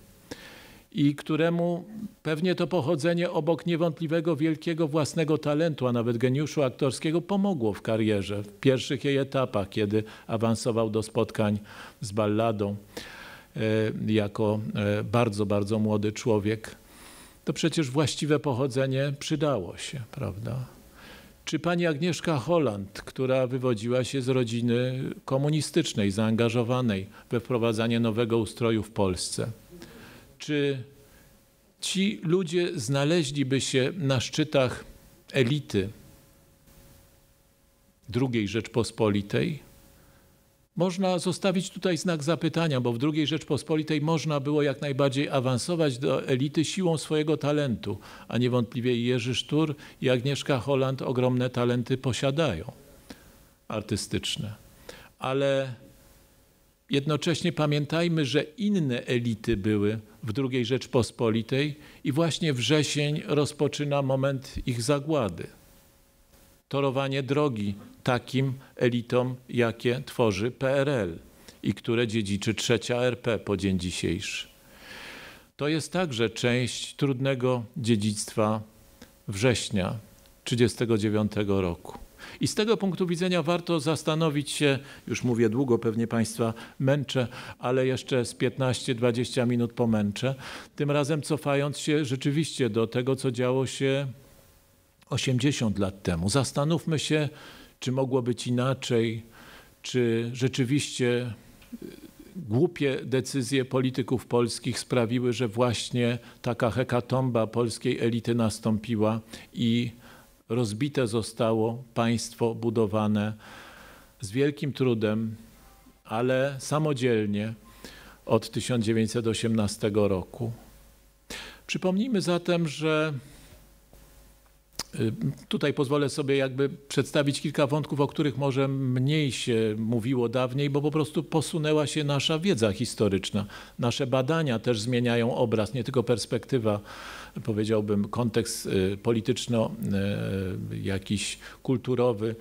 i któremu pewnie to pochodzenie obok niewątpliwego wielkiego własnego talentu, a nawet geniuszu aktorskiego pomogło w karierze, w pierwszych jej etapach, kiedy awansował do spotkań z balladą jako bardzo, bardzo młody człowiek, to przecież właściwe pochodzenie przydało się, prawda? Czy pani Agnieszka Holland, która wywodziła się z rodziny komunistycznej, zaangażowanej we wprowadzanie nowego ustroju w Polsce, czy ci ludzie znaleźliby się na szczytach elity II Rzeczpospolitej? Można zostawić tutaj znak zapytania, bo w II Rzeczpospolitej można było jak najbardziej awansować do elity siłą swojego talentu, a niewątpliwie Jerzy Sztur i Agnieszka Holland ogromne talenty posiadają, artystyczne. Ale jednocześnie pamiętajmy, że inne elity były w II Rzeczpospolitej i właśnie wrzesień rozpoczyna moment ich zagłady. Torowanie drogi takim elitom, jakie tworzy PRL i które dziedziczy trzecia RP po dzień dzisiejszy. To jest także część trudnego dziedzictwa września 1939 roku. I z tego punktu widzenia warto zastanowić się, już mówię długo, pewnie Państwa męczę, ale jeszcze z 15-20 minut pomęczę, tym razem cofając się rzeczywiście do tego, co działo się 80 lat temu. Zastanówmy się, czy mogło być inaczej, czy rzeczywiście głupie decyzje polityków polskich sprawiły, że właśnie taka hekatomba polskiej elity nastąpiła i rozbite zostało państwo budowane z wielkim trudem, ale samodzielnie od 1918 roku. Przypomnijmy zatem, że tutaj pozwolę sobie jakby przedstawić kilka wątków, o których może mniej się mówiło dawniej, bo po prostu posunęła się nasza wiedza historyczna. Nasze badania też zmieniają obraz, nie tylko perspektywa, powiedziałbym kontekst polityczno, jakiś kulturowy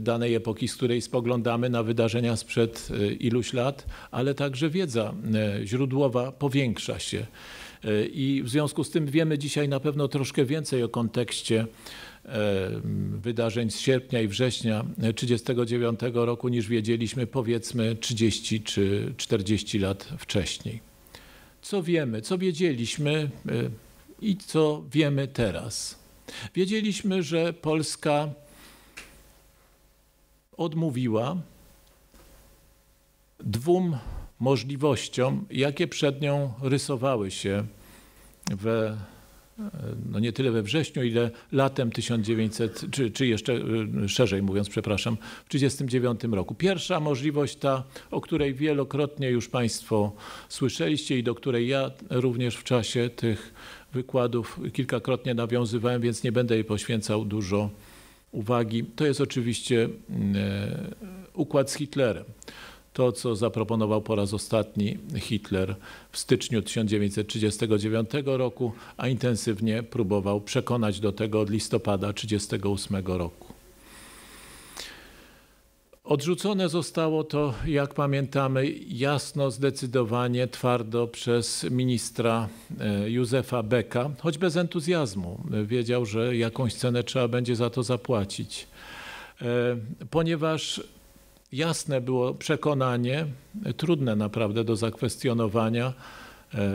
danej epoki, z której spoglądamy na wydarzenia sprzed iluś lat, ale także wiedza źródłowa powiększa się. I w związku z tym wiemy dzisiaj na pewno troszkę więcej o kontekście wydarzeń z sierpnia i września 1939 roku niż wiedzieliśmy powiedzmy 30 czy 40 lat wcześniej. Co wiemy, co wiedzieliśmy i co wiemy teraz? Wiedzieliśmy, że Polska odmówiła dwóm możliwościom, jakie przed nią rysowały się no nie tyle we wrześniu, ile latem 1900, czy jeszcze szerzej mówiąc, przepraszam, w 1939 roku. Pierwsza możliwość ta, o której wielokrotnie już Państwo słyszeliście i do której ja również w czasie tych wykładów kilkakrotnie nawiązywałem, więc nie będę jej poświęcał dużo uwagi. To jest oczywiście układ z Hitlerem. To, co zaproponował po raz ostatni Hitler w styczniu 1939 roku, a intensywnie próbował przekonać do tego od listopada 1938 roku. Odrzucone zostało to, jak pamiętamy, jasno, zdecydowanie, twardo przez ministra Józefa Becka, choć bez entuzjazmu. Wiedział, że jakąś cenę trzeba będzie za to zapłacić, ponieważ jasne było przekonanie, trudne naprawdę do zakwestionowania,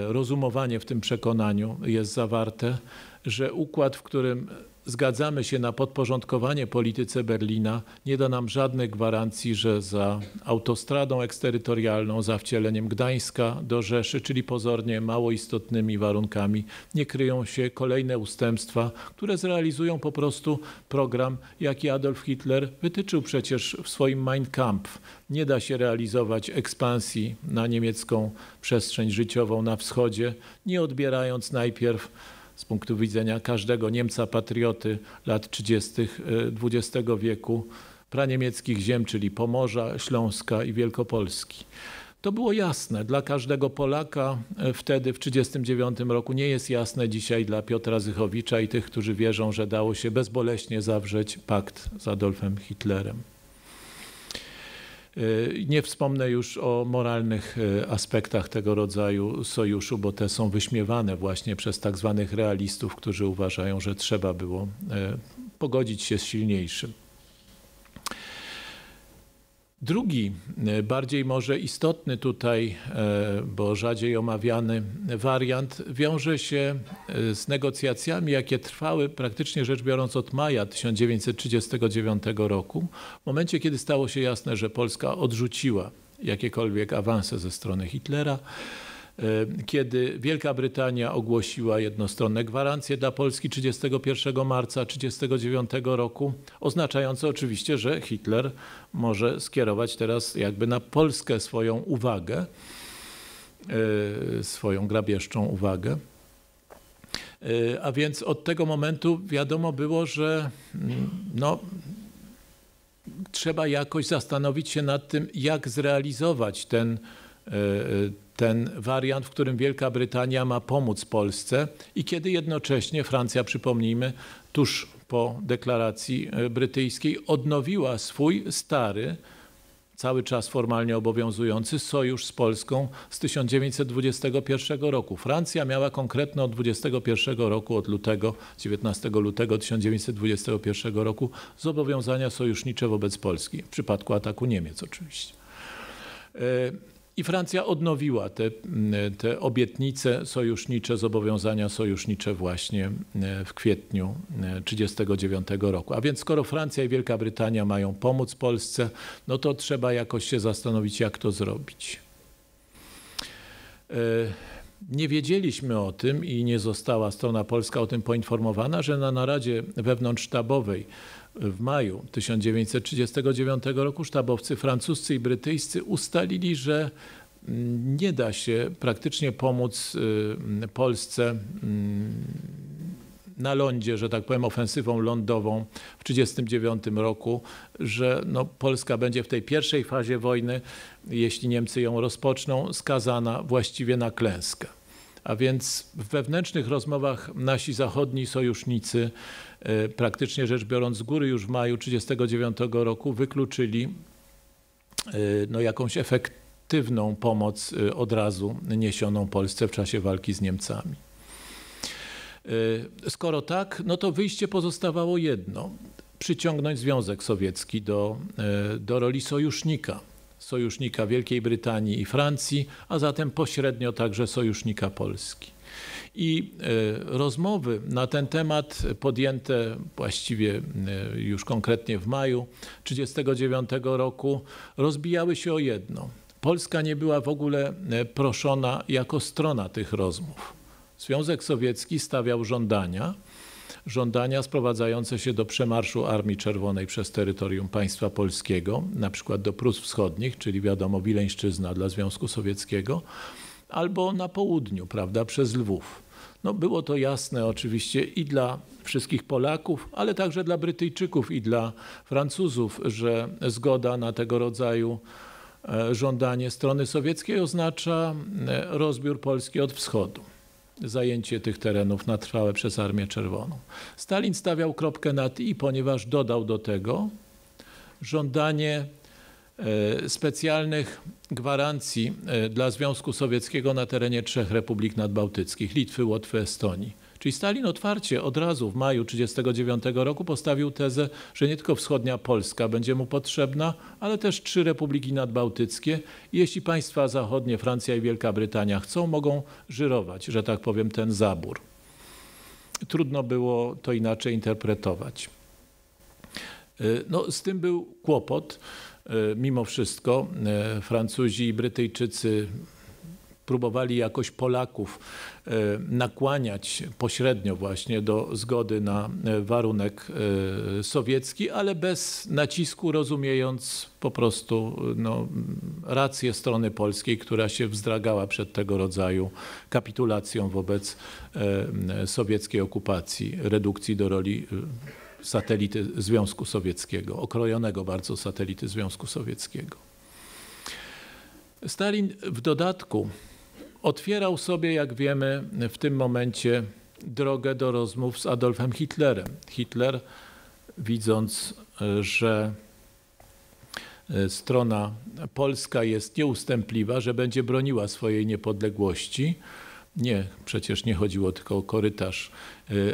rozumowanie w tym przekonaniu jest zawarte, że układ, w którym zgadzamy się na podporządkowanie polityce Berlina, nie da nam żadnych gwarancji, że za autostradą eksterytorialną, za wcieleniem Gdańska do Rzeszy, czyli pozornie mało istotnymi warunkami, nie kryją się kolejne ustępstwa, które zrealizują po prostu program, jaki Adolf Hitler wytyczył przecież w swoim Mein Kampf. Nie da się realizować ekspansji na niemiecką przestrzeń życiową na wschodzie, nie odbierając najpierw z punktu widzenia każdego Niemca patrioty lat 30. XX wieku praniemieckich ziem, czyli Pomorza, Śląska i Wielkopolski. To było jasne dla każdego Polaka wtedy, w 1939 roku. Nie jest jasne dzisiaj dla Piotra Zychowicza i tych, którzy wierzą, że dało się bezboleśnie zawrzeć pakt z Adolfem Hitlerem. Nie wspomnę już o moralnych aspektach tego rodzaju sojuszu, bo te są wyśmiewane właśnie przez tak zwanych realistów, którzy uważają, że trzeba było pogodzić się z silniejszym. Drugi, bardziej może istotny tutaj, bo rzadziej omawiany wariant wiąże się z negocjacjami, jakie trwały praktycznie rzecz biorąc od maja 1939 roku, w momencie kiedy stało się jasne, że Polska odrzuciła jakiekolwiek awanse ze strony Hitlera, kiedy Wielka Brytania ogłosiła jednostronne gwarancje dla Polski 31 marca 1939 roku, oznaczające oczywiście, że Hitler może skierować teraz jakby na Polskę swoją uwagę, swoją grabieżczą uwagę. A więc od tego momentu wiadomo było, że no, trzeba jakoś zastanowić się nad tym, jak zrealizować ten wariant, w którym Wielka Brytania ma pomóc Polsce i kiedy jednocześnie Francja, przypomnijmy, tuż po deklaracji brytyjskiej odnowiła swój stary, cały czas formalnie obowiązujący sojusz z Polską z 1921 roku. Francja miała konkretnie od 21 roku, od lutego, 19 lutego 1921 roku zobowiązania sojusznicze wobec Polski, w przypadku ataku Niemiec oczywiście. I Francja odnowiła te obietnice sojusznicze, zobowiązania sojusznicze właśnie w kwietniu 1939 roku. A więc skoro Francja i Wielka Brytania mają pomóc Polsce, no to trzeba jakoś się zastanowić, jak to zrobić. Nie wiedzieliśmy o tym i nie została strona polska o tym poinformowana, że na naradzie wewnątrzsztabowej w maju 1939 roku sztabowcy francuscy i brytyjscy ustalili, że nie da się praktycznie pomóc Polsce na lądzie, że tak powiem, ofensywą lądową w 1939 roku, że no, Polska będzie w tej pierwszej fazie wojny, jeśli Niemcy ją rozpoczną, skazana właściwie na klęskę. A więc w wewnętrznych rozmowach nasi zachodni sojusznicy, praktycznie rzecz biorąc z góry już w maju 1939 roku, wykluczyli no, jakąś efektywną pomoc od razu niesioną Polsce w czasie walki z Niemcami. Skoro tak, no to wyjście pozostawało jedno. Przyciągnąć Związek Sowiecki do roli sojusznika Wielkiej Brytanii i Francji, a zatem pośrednio także sojusznika Polski. I rozmowy na ten temat podjęte właściwie już konkretnie w maju 1939 roku rozbijały się o jedno. Polska nie była w ogóle proszona jako strona tych rozmów. Związek Sowiecki stawiał żądania sprowadzające się do przemarszu Armii Czerwonej przez terytorium państwa polskiego, na przykład do Prus Wschodnich, czyli wiadomo Wileńszczyzna dla Związku Sowieckiego, albo na południu, prawda, przez Lwów. No, było to jasne oczywiście i dla wszystkich Polaków, ale także dla Brytyjczyków i dla Francuzów, że zgoda na tego rodzaju żądanie strony sowieckiej oznacza rozbiór Polski od wschodu. Zajęcie tych terenów na trwałe przez Armię Czerwoną. Stalin stawiał kropkę nad i, ponieważ dodał do tego żądanie specjalnych gwarancji dla Związku Sowieckiego na terenie trzech republik nadbałtyckich: Litwy, Łotwy, Estonii. Czyli Stalin otwarcie od razu w maju 1939 roku postawił tezę, że nie tylko wschodnia Polska będzie mu potrzebna, ale też trzy republiki nadbałtyckie. Jeśli państwa zachodnie, Francja i Wielka Brytania chcą, mogą żyrować, że tak powiem, ten zabór. trudno było to inaczej interpretować. No, z tym był kłopot. Mimo wszystko Francuzi i Brytyjczycy próbowali jakoś Polaków nakłaniać pośrednio właśnie do zgody na warunek sowiecki, ale bez nacisku, rozumiejąc po prostu no, rację strony polskiej, która się wzdragała przed tego rodzaju kapitulacją wobec sowieckiej okupacji, redukcji do roli satelity Związku Sowieckiego, okrojonego bardzo satelity Związku Sowieckiego. Stalin w dodatku otwierał sobie, jak wiemy, w tym momencie drogę do rozmów z Adolfem Hitlerem. Hitler, widząc, że strona polska jest nieustępliwa, że będzie broniła swojej niepodległości, przecież nie chodziło tylko o korytarz,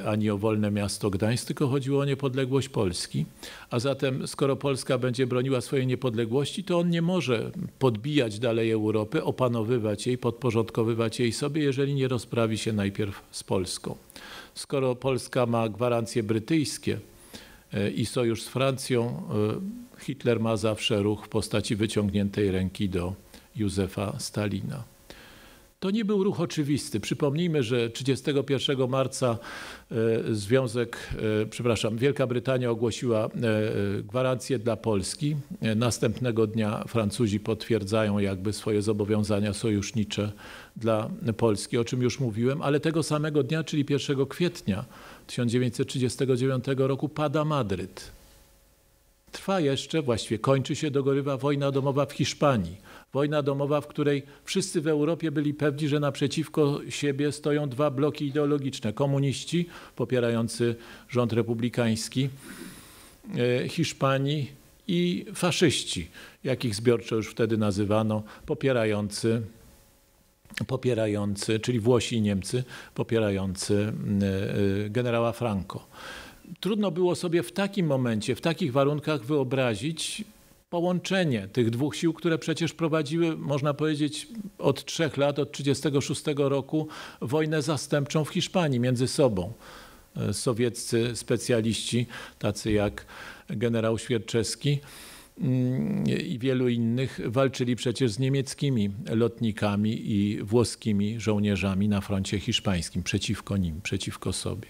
ani o wolne miasto Gdańsk, tylko chodziło o niepodległość Polski. A zatem skoro Polska będzie broniła swojej niepodległości, to on nie może podbijać dalej Europy, opanowywać jej, podporządkowywać jej sobie, jeżeli nie rozprawi się najpierw z Polską. Skoro Polska ma gwarancje brytyjskie i sojusz z Francją, Hitler ma zawsze ruch w postaci wyciągniętej ręki do Józefa Stalina. To nie był ruch oczywisty. Przypomnijmy, że 31 marca Wielka Brytania ogłosiła gwarancję dla Polski. Następnego dnia Francuzi potwierdzają jakby swoje zobowiązania sojusznicze dla Polski, o czym już mówiłem, ale tego samego dnia, czyli 1 kwietnia 1939 roku pada Madryt. Trwa jeszcze, właściwie kończy się, dogorywa wojna domowa w Hiszpanii. Wojna domowa, w której wszyscy w Europie byli pewni, że naprzeciwko siebie stoją dwa bloki ideologiczne. Komuniści popierający rząd republikański Hiszpanii i faszyści, jakich zbiorczo już wtedy nazywano, popierający, czyli Włosi i Niemcy, popierający generała Franco. Trudno było sobie w takim momencie, w takich warunkach wyobrazić połączenie tych dwóch sił, które przecież prowadziły, można powiedzieć, od 3 lat, od 1936 roku wojnę zastępczą w Hiszpanii między sobą. Sowieccy specjaliści, tacy jak generał Świerczewski i wielu innych, walczyli przecież z niemieckimi lotnikami i włoskimi żołnierzami na froncie hiszpańskim, przeciwko nim, przeciwko sobie.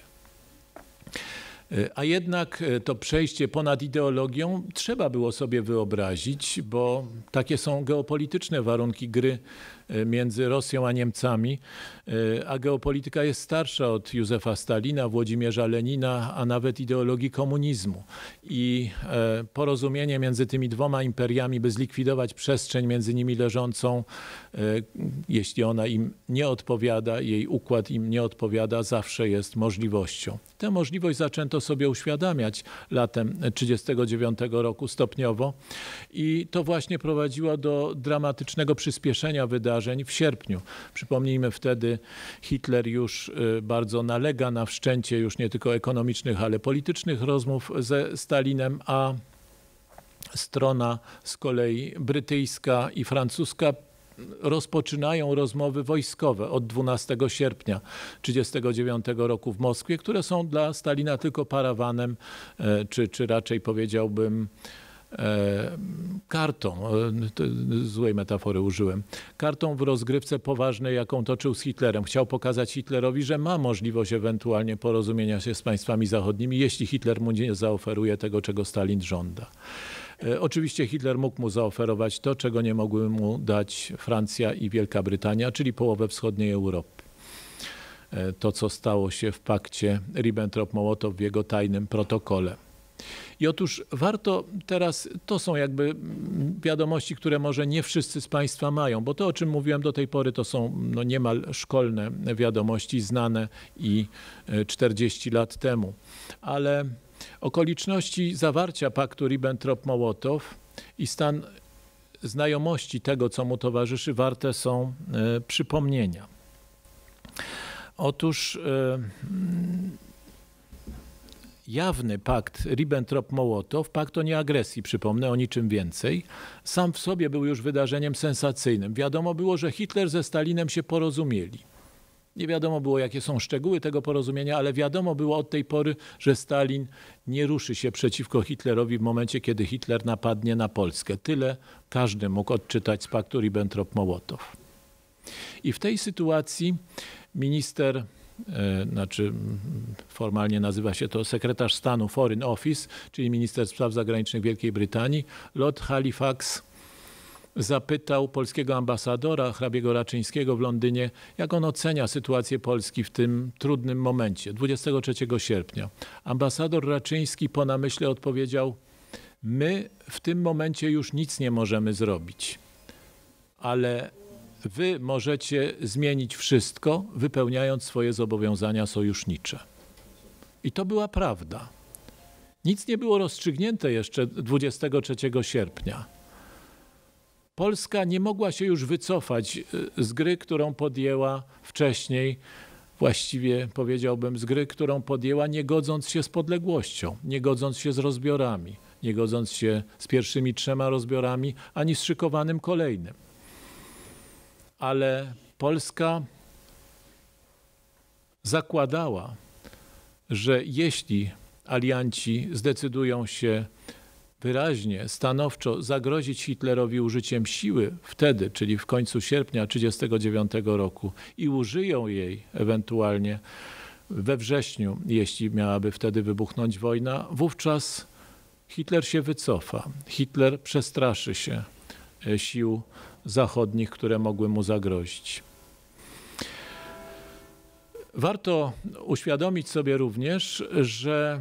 A jednak to przejście ponad ideologią trzeba było sobie wyobrazić, bo takie są geopolityczne warunki gry między Rosją a Niemcami, a geopolityka jest starsza od Józefa Stalina, Włodzimierza Lenina, a nawet ideologii komunizmu. I porozumienie między tymi dwoma imperiami, by zlikwidować przestrzeń między nimi leżącą, jeśli ona im nie odpowiada, jej układ im nie odpowiada, zawsze jest możliwością. Tę możliwość zaczęto sobie uświadamiać latem 1939 roku stopniowo i to właśnie prowadziło do dramatycznego przyspieszenia wydarzeń w sierpniu. Przypomnijmy, wtedy Hitler już bardzo nalega na wszczęcie już nie tylko ekonomicznych, ale politycznych rozmów ze Stalinem, a strona z kolei brytyjska i francuska rozpoczynają rozmowy wojskowe od 12 sierpnia 1939 roku w Moskwie, które są dla Stalina tylko parawanem, czy raczej powiedziałbym kartą, złej metafory użyłem, kartą w rozgrywce poważnej, jaką toczył z Hitlerem. Chciał pokazać Hitlerowi, że ma możliwość ewentualnie porozumienia się z państwami zachodnimi, jeśli Hitler mu nie zaoferuje tego, czego Stalin żąda. Oczywiście Hitler mógł mu zaoferować to, czego nie mogły mu dać Francja i Wielka Brytania, czyli połowę wschodniej Europy. To, co stało się w pakcie Ribbentrop-Mołotow w jego tajnym protokole. I otóż warto teraz, to są jakby wiadomości, które może nie wszyscy z państwa mają, bo to, o czym mówiłem do tej pory, to są no niemal szkolne wiadomości, znane i 40 lat temu. Ale okoliczności zawarcia paktu Ribbentrop-Mołotow i stan znajomości tego, co mu towarzyszy, warte są przypomnienia. Otóż jawny pakt Ribbentrop-Mołotow, pakt o nieagresji, przypomnę, o niczym więcej, sam w sobie był już wydarzeniem sensacyjnym. Wiadomo było, że Hitler ze Stalinem się porozumieli. Nie wiadomo było, jakie są szczegóły tego porozumienia, ale wiadomo było od tej pory, że Stalin nie ruszy się przeciwko Hitlerowi w momencie, kiedy Hitler napadnie na Polskę. Tyle każdy mógł odczytać z paktu Ribbentrop-Mołotow. I w tej sytuacji minister, znaczy formalnie nazywa się to sekretarz stanu Foreign Office, czyli minister spraw zagranicznych Wielkiej Brytanii, Lord Halifax, zapytał polskiego ambasadora hrabiego Raczyńskiego w Londynie, jak on ocenia sytuację Polski w tym trudnym momencie, 23 sierpnia. Ambasador Raczyński po namyśle odpowiedział: my w tym momencie już nic nie możemy zrobić, ale wy możecie zmienić wszystko, wypełniając swoje zobowiązania sojusznicze. I to była prawda. Nic nie było rozstrzygnięte jeszcze 23 sierpnia. Polska nie mogła się już wycofać z gry, którą podjęła wcześniej, właściwie powiedziałbym z gry, którą podjęła, nie godząc się z podległością, nie godząc się z rozbiorami, nie godząc się z pierwszymi 3 rozbiorami, ani z szykowanym kolejnym. Ale Polska zakładała, że jeśli alianci zdecydują się wyraźnie, stanowczo zagrozić Hitlerowi użyciem siły wtedy, czyli w końcu sierpnia 1939 roku, i użyją jej ewentualnie we wrześniu, jeśli miałaby wtedy wybuchnąć wojna, wówczas Hitler się wycofa. Hitler przestraszy się sił zachodnich, które mogły mu zagrozić. Warto uświadomić sobie również, że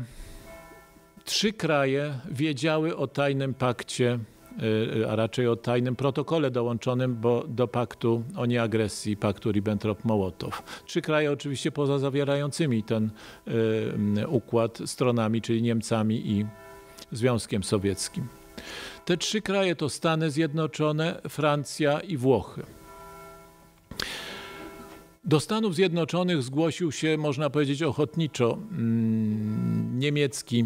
3 kraje wiedziały o tajnym pakcie, a raczej o tajnym protokole dołączonym do paktu o nieagresji, paktu Ribbentrop-Mołotow. 3 kraje oczywiście poza zawierającymi ten układ stronami, czyli Niemcami i Związkiem Sowieckim. Te 3 kraje to Stany Zjednoczone, Francja i Włochy. Do Stanów Zjednoczonych zgłosił się, można powiedzieć ochotniczo, niemiecki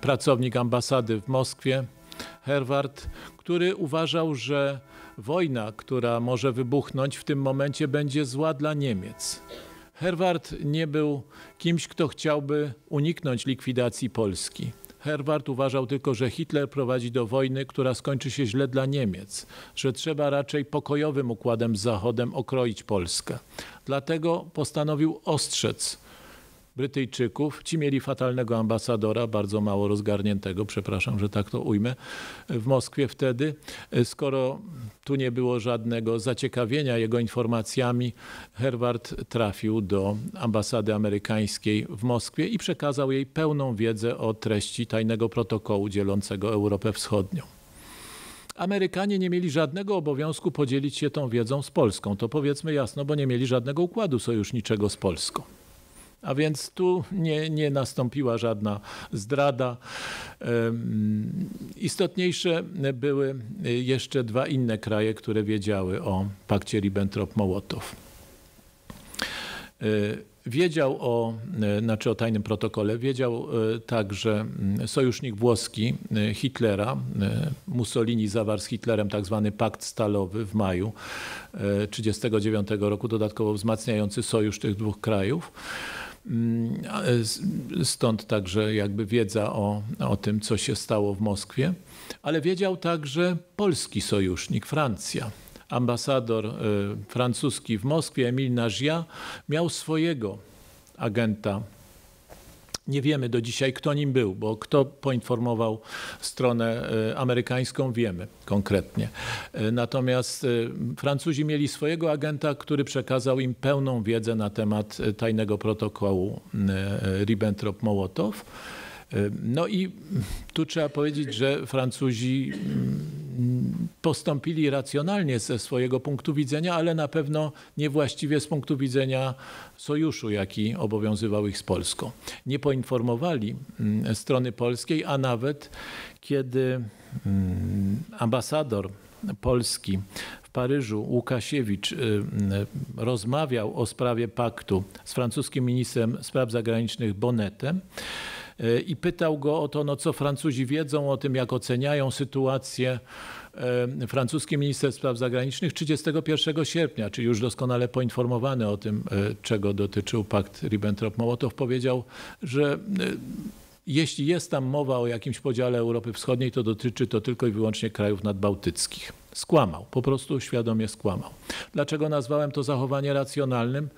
pracownik ambasady w Moskwie, Herward, który uważał, że wojna, która może wybuchnąć w tym momencie, będzie zła dla Niemiec. Herward nie był kimś, kto chciałby uniknąć likwidacji Polski. Herward uważał tylko, że Hitler prowadzi do wojny, która skończy się źle dla Niemiec, że trzeba raczej pokojowym układem z Zachodem okroić Polskę. Dlatego postanowił ostrzec Brytyjczyków. Ci mieli fatalnego ambasadora, bardzo mało rozgarniętego, przepraszam, że tak to ujmę, w Moskwie wtedy. Skoro tu nie było żadnego zaciekawienia jego informacjami, Herward trafił do ambasady amerykańskiej w Moskwie i przekazał jej pełną wiedzę o treści tajnego protokołu dzielącego Europę Wschodnią. Amerykanie nie mieli żadnego obowiązku podzielić się tą wiedzą z Polską. To powiedzmy jasno, bo nie mieli żadnego układu sojuszniczego z Polską. A więc tu nie nastąpiła żadna zdrada. Istotniejsze były jeszcze 2 inne kraje, które wiedziały o pakcie Ribbentrop-Mołotow. Wiedział znaczy o tajnym protokole, wiedział także sojusznik włoski Hitlera. Mussolini zawarł z Hitlerem tzw. pakt stalowy w maju 1939 roku, dodatkowo wzmacniający sojusz tych 2 krajów. Stąd także jakby wiedza o tym, co się stało w Moskwie. Ale wiedział także polski sojusznik, Francja. Ambasador francuski w Moskwie, Emile Nagia, miał swojego agenta. Nie wiemy do dzisiaj, kto nim był, bo kto poinformował stronę amerykańską, wiemy konkretnie. Natomiast Francuzi mieli swojego agenta, który przekazał im pełną wiedzę na temat tajnego protokołu Ribbentrop-Mołotow. No i tu trzeba powiedzieć, że Francuzi postąpili racjonalnie ze swojego punktu widzenia, ale na pewno niewłaściwie z punktu widzenia sojuszu, jaki obowiązywał ich z Polską. Nie poinformowali strony polskiej, a nawet kiedy ambasador Polski w Paryżu, Łukasiewicz, rozmawiał o sprawie paktu z francuskim ministrem spraw zagranicznych Bonnetem, i pytał go o to, no, co Francuzi wiedzą o tym, jak oceniają sytuację. Francuski minister spraw zagranicznych 31 sierpnia, czyli już doskonale poinformowany o tym, czego dotyczył pakt Ribbentrop-Mołotow, powiedział, że jeśli jest tam mowa o jakimś podziale Europy Wschodniej, to dotyczy to tylko i wyłącznie krajów nadbałtyckich. Skłamał, po prostu świadomie skłamał. Dlaczego nazwałem to zachowanie racjonalnym?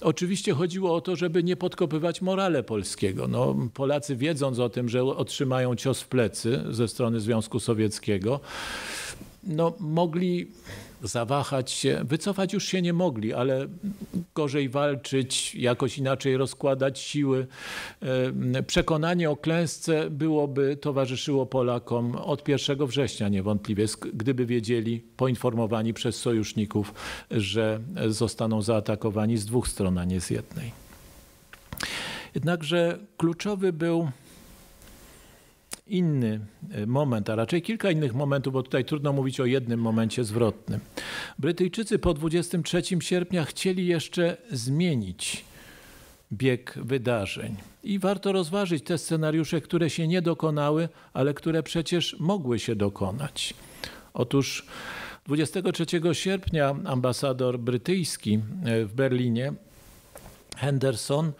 Oczywiście chodziło o to, żeby nie podkopywać morale polskiego. No, Polacy, wiedząc o tym, że otrzymają cios w plecy ze strony Związku Sowieckiego, no, mogli zawahać się, wycofać już się nie mogli, ale gorzej walczyć, jakoś inaczej rozkładać siły. Przekonanie o klęsce towarzyszyło Polakom od 1 września niewątpliwie, gdyby wiedzieli, poinformowani przez sojuszników, że zostaną zaatakowani z dwóch stron, a nie z jednej. Jednakże kluczowy był inny moment, a raczej kilka innych momentów, bo tutaj trudno mówić o jednym momencie zwrotnym. Brytyjczycy po 23 sierpnia chcieli jeszcze zmienić bieg wydarzeń. I warto rozważyć te scenariusze, które się nie dokonały, ale które przecież mogły się dokonać. Otóż 23 sierpnia ambasador brytyjski w Berlinie, Henderson,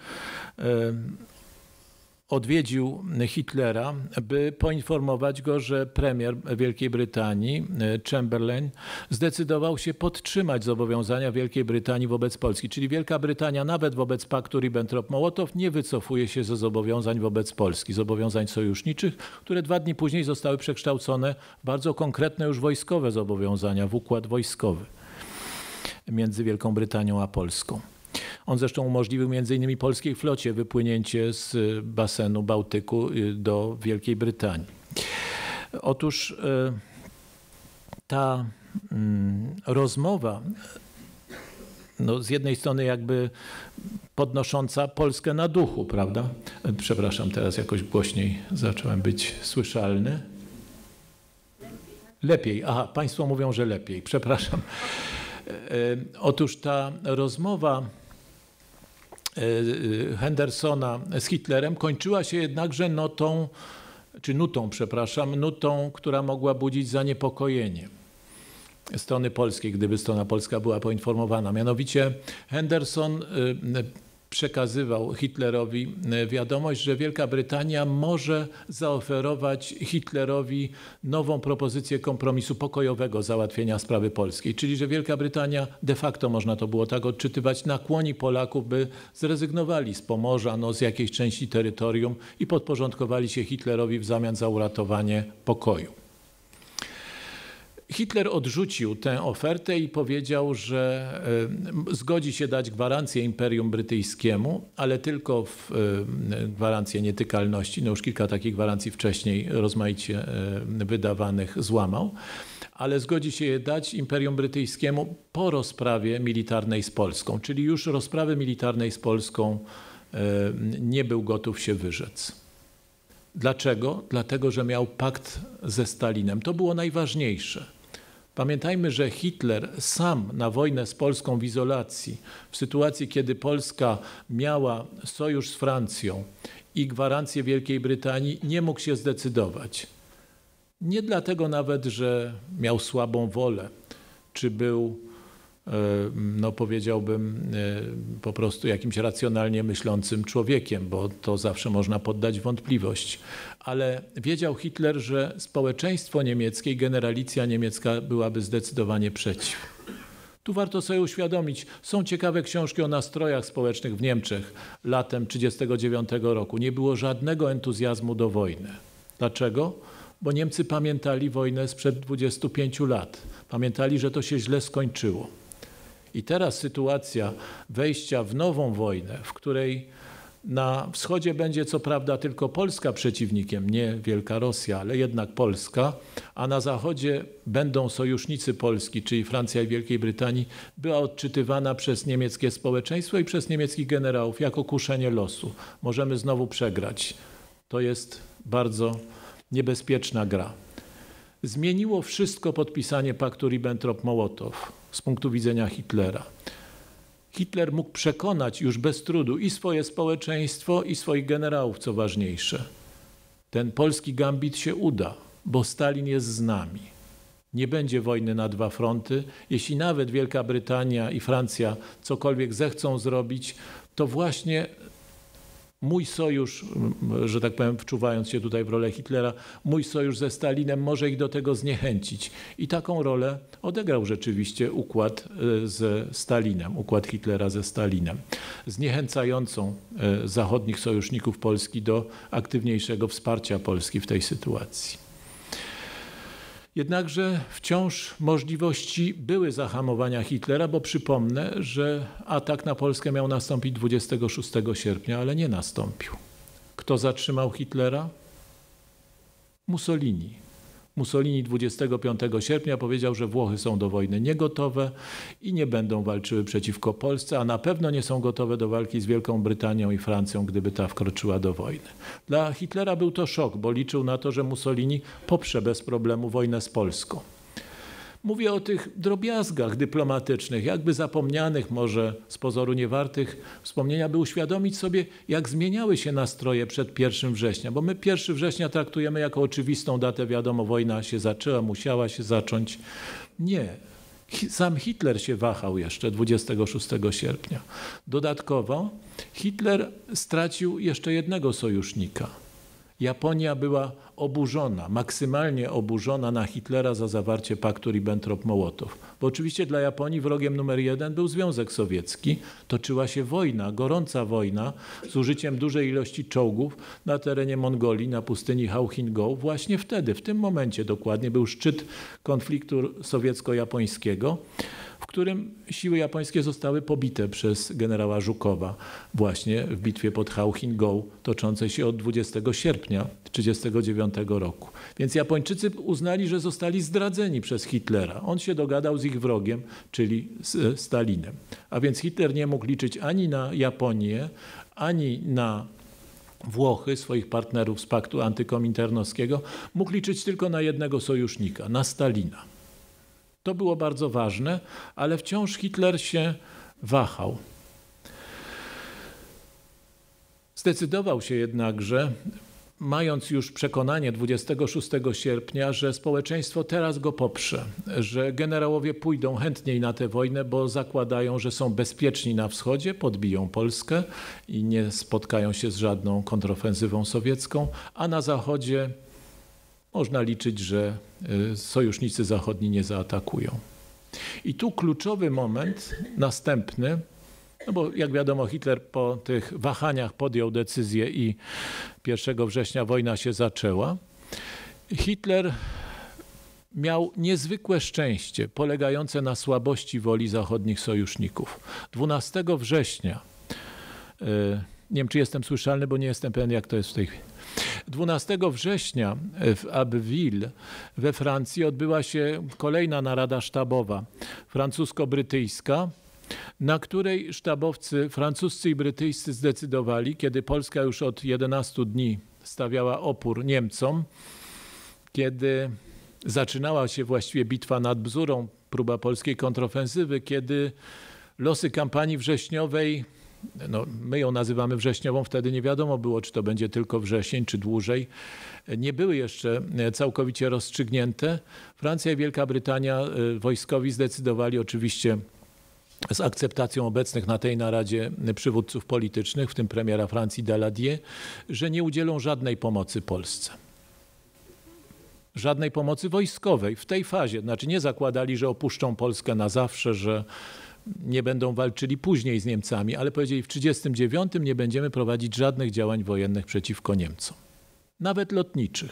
odwiedził Hitlera, by poinformować go, że premier Wielkiej Brytanii, Chamberlain, zdecydował się podtrzymać zobowiązania Wielkiej Brytanii wobec Polski. Czyli Wielka Brytania nawet wobec paktu Ribbentrop-Mołotow nie wycofuje się ze zobowiązań wobec Polski, zobowiązań sojuszniczych, które 2 dni później zostały przekształcone w bardzo konkretne już wojskowe zobowiązania, w układ wojskowy między Wielką Brytanią a Polską. On zresztą umożliwił m.in. polskiej flocie wypłynięcie z basenu Bałtyku do Wielkiej Brytanii. Otóż ta rozmowa, no, z jednej strony jakby podnosząca Polskę na duchu, prawda? Przepraszam, teraz jakoś głośniej zacząłem być słyszalny. Lepiej, aha, państwo mówią, że lepiej, przepraszam. Otóż ta rozmowa Hendersona z Hitlerem kończyła się jednakże nutą, która mogła budzić zaniepokojenie strony polskiej, gdyby strona polska była poinformowana. Mianowicie Henderson przekazywał Hitlerowi wiadomość, że Wielka Brytania może zaoferować Hitlerowi nową propozycję kompromisu pokojowego załatwienia sprawy polskiej. Czyli że Wielka Brytania de facto, można to było tak odczytywać, nakłoni Polaków, by zrezygnowali z Pomorza, no, z jakiejś części terytorium i podporządkowali się Hitlerowi w zamian za uratowanie pokoju. Hitler odrzucił tę ofertę i powiedział, że zgodzi się dać gwarancję Imperium Brytyjskiemu, ale tylko gwarancję nietykalności. No już kilka takich gwarancji wcześniej rozmaicie wydawanych złamał, ale zgodzi się je dać Imperium Brytyjskiemu po rozprawie militarnej z Polską, czyli już rozprawy militarnej z Polską nie był gotów się wyrzec. Dlaczego? Dlatego, że miał pakt ze Stalinem. To było najważniejsze. Pamiętajmy, że Hitler sam na wojnę z Polską w izolacji, w sytuacji, kiedy Polska miała sojusz z Francją i gwarancję Wielkiej Brytanii, nie mógł się zdecydować. Nie dlatego nawet, że miał słabą wolę, czy był, no, powiedziałbym, po prostu jakimś racjonalnie myślącym człowiekiem, bo to zawsze można poddać wątpliwość. Ale wiedział Hitler, że społeczeństwo niemieckie i generalicja niemiecka byłaby zdecydowanie przeciw. Tu warto sobie uświadomić, są ciekawe książki o nastrojach społecznych w Niemczech latem 1939 roku. Nie było żadnego entuzjazmu do wojny. Dlaczego? Bo Niemcy pamiętali wojnę sprzed 25 lat. Pamiętali, że to się źle skończyło. I teraz sytuacja wejścia w nową wojnę, w której na wschodzie będzie co prawda tylko Polska przeciwnikiem, nie Wielka Rosja, ale jednak Polska, a na zachodzie będą sojusznicy Polski, czyli Francja i Wielkiej Brytanii, była odczytywana przez niemieckie społeczeństwo i przez niemieckich generałów jako kuszenie losu. Możemy znowu przegrać. To jest bardzo niebezpieczna gra. Zmieniło wszystko podpisanie paktu Ribbentrop-Mołotow z punktu widzenia Hitlera. Hitler mógł przekonać już bez trudu i swoje społeczeństwo, i swoich generałów, co ważniejsze. Ten polski gambit się uda, bo Stalin jest z nami. Nie będzie wojny na dwa fronty. Jeśli nawet Wielka Brytania i Francja cokolwiek zechcą zrobić, to właśnie mój sojusz, że tak powiem, wczuwając się tutaj w rolę Hitlera, mój sojusz ze Stalinem może ich do tego zniechęcić. I taką rolę odegrał rzeczywiście układ ze Stalinem, układ Hitlera ze Stalinem, zniechęcającą zachodnich sojuszników Polski do aktywniejszego wsparcia Polski w tej sytuacji. Jednakże wciąż możliwości były zahamowania Hitlera, bo przypomnę, że atak na Polskę miał nastąpić 26 sierpnia, ale nie nastąpił. Kto zatrzymał Hitlera? Mussolini. Mussolini 25 sierpnia powiedział, że Włochy są do wojny niegotowe i nie będą walczyły przeciwko Polsce, a na pewno nie są gotowe do walki z Wielką Brytanią i Francją, gdyby ta wkroczyła do wojny. Dla Hitlera był to szok, bo liczył na to, że Mussolini poprze bez problemu wojnę z Polską. Mówię o tych drobiazgach dyplomatycznych, jakby zapomnianych, może z pozoru niewartych wspomnienia, by uświadomić sobie, jak zmieniały się nastroje przed 1 września. Bo my 1 września traktujemy jako oczywistą datę, wiadomo, wojna się zaczęła, musiała się zacząć. Nie. Sam Hitler się wahał jeszcze 26 sierpnia. Dodatkowo Hitler stracił jeszcze jednego sojusznika. Japonia była oburzona, maksymalnie oburzona na Hitlera za zawarcie paktu Ribbentrop-Mołotow. Bo oczywiście dla Japonii wrogiem numer 1 był Związek Sowiecki. Toczyła się wojna, gorąca wojna z użyciem dużej ilości czołgów na terenie Mongolii, na pustyni Hao-Hingou. Właśnie wtedy, w tym momencie dokładnie był szczyt konfliktu sowiecko-japońskiego, w którym siły japońskie zostały pobite przez generała Żukowa właśnie w bitwie pod Hao-Hingou toczącej się od 20 sierpnia 1939 roku. Więc Japończycy uznali, że zostali zdradzeni przez Hitlera. On się dogadał z ich wrogiem, czyli z Stalinem. A więc Hitler nie mógł liczyć ani na Japonię, ani na Włochy, swoich partnerów z paktu antykominternowskiego. Mógł liczyć tylko na jednego sojusznika, na Stalina. To było bardzo ważne, ale wciąż Hitler się wahał. Zdecydował się jednakże, mając już przekonanie 26 sierpnia, że społeczeństwo teraz go poprze, że generałowie pójdą chętniej na tę wojnę, bo zakładają, że są bezpieczni na wschodzie, podbiją Polskę i nie spotkają się z żadną kontrofensywą sowiecką, a na zachodzie można liczyć, że sojusznicy zachodni nie zaatakują. I tu kluczowy moment, następny, no bo jak wiadomo Hitler po tych wahaniach podjął decyzję i 1 września wojna się zaczęła. Hitler miał niezwykłe szczęście polegające na słabości woli zachodnich sojuszników. 12 września, nie wiem czy jestem słyszalny, bo nie jestem pewien jak to jest w tej chwili. 12 września w Abbeville we Francji odbyła się kolejna narada sztabowa francusko-brytyjska, na której sztabowcy francuscy i brytyjscy zdecydowali, kiedy Polska już od 11 dni stawiała opór Niemcom, kiedy zaczynała się właściwie bitwa nad Bzurą, próba polskiej kontrofensywy, kiedy losy kampanii wrześniowej, no, my ją nazywamy wrześniową, wtedy nie wiadomo było, czy to będzie tylko wrzesień, czy dłużej. Nie były jeszcze całkowicie rozstrzygnięte. Francja i Wielka Brytania wojskowi zdecydowali oczywiście z akceptacją obecnych na tej naradzie przywódców politycznych, w tym premiera Francji Daladier, że nie udzielą żadnej pomocy Polsce. Żadnej pomocy wojskowej w tej fazie. Znaczy nie zakładali, że opuszczą Polskę na zawsze, że nie będą walczyli później z Niemcami, ale powiedzieli, w 1939 nie będziemy prowadzić żadnych działań wojennych przeciwko Niemcom. Nawet lotniczych.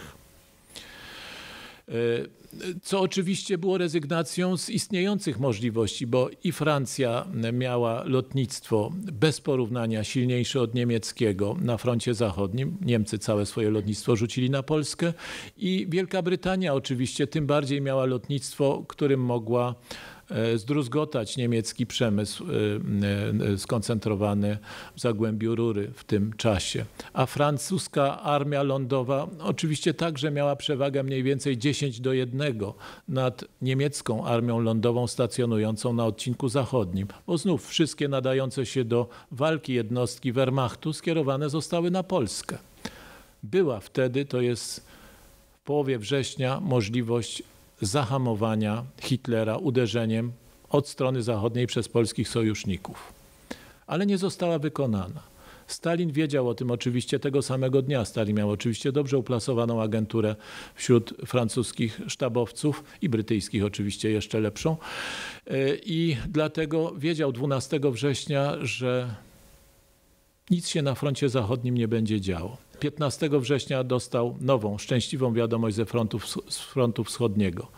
Co oczywiście było rezygnacją z istniejących możliwości, bo i Francja miała lotnictwo bez porównania silniejsze od niemieckiego na froncie zachodnim. Niemcy całe swoje lotnictwo rzucili na Polskę i Wielka Brytania oczywiście tym bardziej miała lotnictwo, którym mogła zdruzgotać niemiecki przemysł skoncentrowany w zagłębiu Rury w tym czasie. A francuska armia lądowa oczywiście także miała przewagę mniej więcej 10:1 nad niemiecką armią lądową stacjonującą na odcinku zachodnim, bo znów wszystkie nadające się do walki jednostki Wehrmachtu skierowane zostały na Polskę. Była wtedy, to jest w połowie września, możliwość zahamowania Hitlera uderzeniem od strony zachodniej przez polskich sojuszników. Ale nie została wykonana. Stalin wiedział o tym oczywiście tego samego dnia. Stalin miał oczywiście dobrze uplasowaną agenturę wśród francuskich sztabowców i brytyjskich oczywiście jeszcze lepszą. I dlatego wiedział 12 września, że nic się na froncie zachodnim nie będzie działo. 15 września dostał nową, szczęśliwą wiadomość z frontu wschodniego.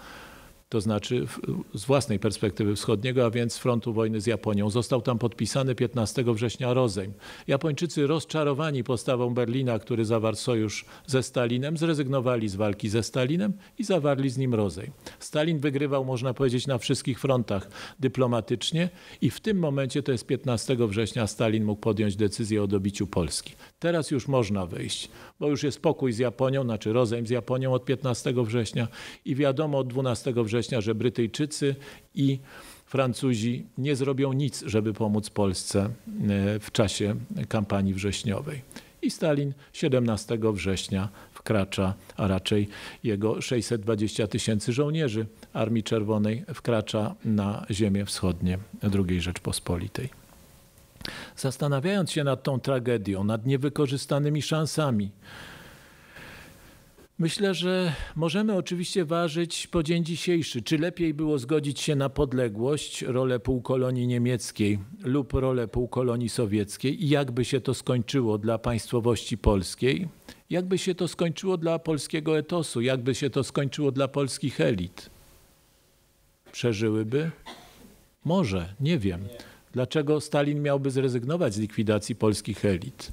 To znaczy z własnej perspektywy wschodniego, a więc z frontu wojny z Japonią. Został tam podpisany 15 września rozejm. Japończycy rozczarowani postawą Berlina, który zawarł sojusz ze Stalinem, zrezygnowali z walki ze Stalinem i zawarli z nim rozejm. Stalin wygrywał, można powiedzieć, na wszystkich frontach dyplomatycznie i w tym momencie, to jest 15 września, Stalin mógł podjąć decyzję o dobiciu Polski. Teraz już można wyjść, bo już jest pokój z Japonią, znaczy rozejm z Japonią od 15 września i wiadomo od 12 września, że Brytyjczycy i Francuzi nie zrobią nic, żeby pomóc Polsce w czasie kampanii wrześniowej. I Stalin 17 września wkracza, a raczej jego 620 000 żołnierzy Armii Czerwonej wkracza na ziemię wschodnie II Rzeczpospolitej. Zastanawiając się nad tą tragedią, nad niewykorzystanymi szansami, myślę, że możemy oczywiście ważyć po dzień dzisiejszy, czy lepiej było zgodzić się na podległość, rolę półkolonii niemieckiej lub rolę półkolonii sowieckiej i jakby się to skończyło dla państwowości polskiej, jakby się to skończyło dla polskiego etosu, jakby się to skończyło dla polskich elit. Przeżyłyby? Może, nie wiem. Dlaczego Stalin miałby zrezygnować z likwidacji polskich elit?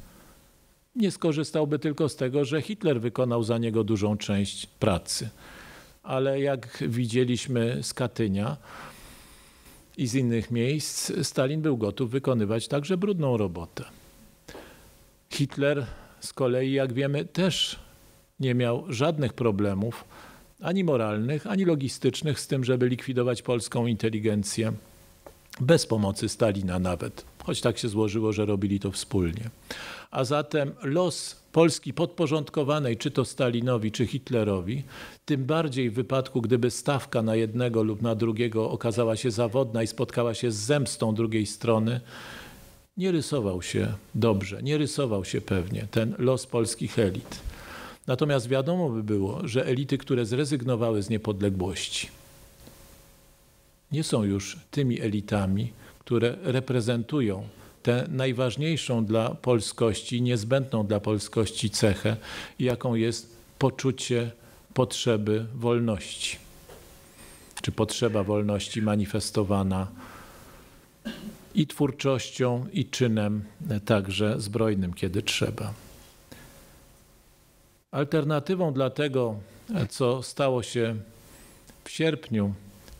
Nie skorzystałby tylko z tego, że Hitler wykonał za niego dużą część pracy. Ale jak widzieliśmy z Katynia i z innych miejsc, Stalin był gotów wykonywać także brudną robotę. Hitler z kolei, jak wiemy, też nie miał żadnych problemów, ani moralnych, ani logistycznych z tym, żeby likwidować polską inteligencję. Bez pomocy Stalina nawet, choć tak się złożyło, że robili to wspólnie. A zatem los Polski podporządkowanej czy to Stalinowi, czy Hitlerowi, tym bardziej w wypadku, gdyby stawka na jednego lub na drugiego okazała się zawodna i spotkała się z zemstą drugiej strony, nie rysował się dobrze, nie rysował się pewnie ten los polskich elit. Natomiast wiadomo by było, że elity, które zrezygnowały z niepodległości, nie są już tymi elitami, które reprezentują tę najważniejszą dla polskości, niezbędną dla polskości cechę, jaką jest poczucie potrzeby wolności. Czy potrzeba wolności manifestowana i twórczością, i czynem, także zbrojnym, kiedy trzeba. Alternatywą dla tego, co stało się w sierpniu,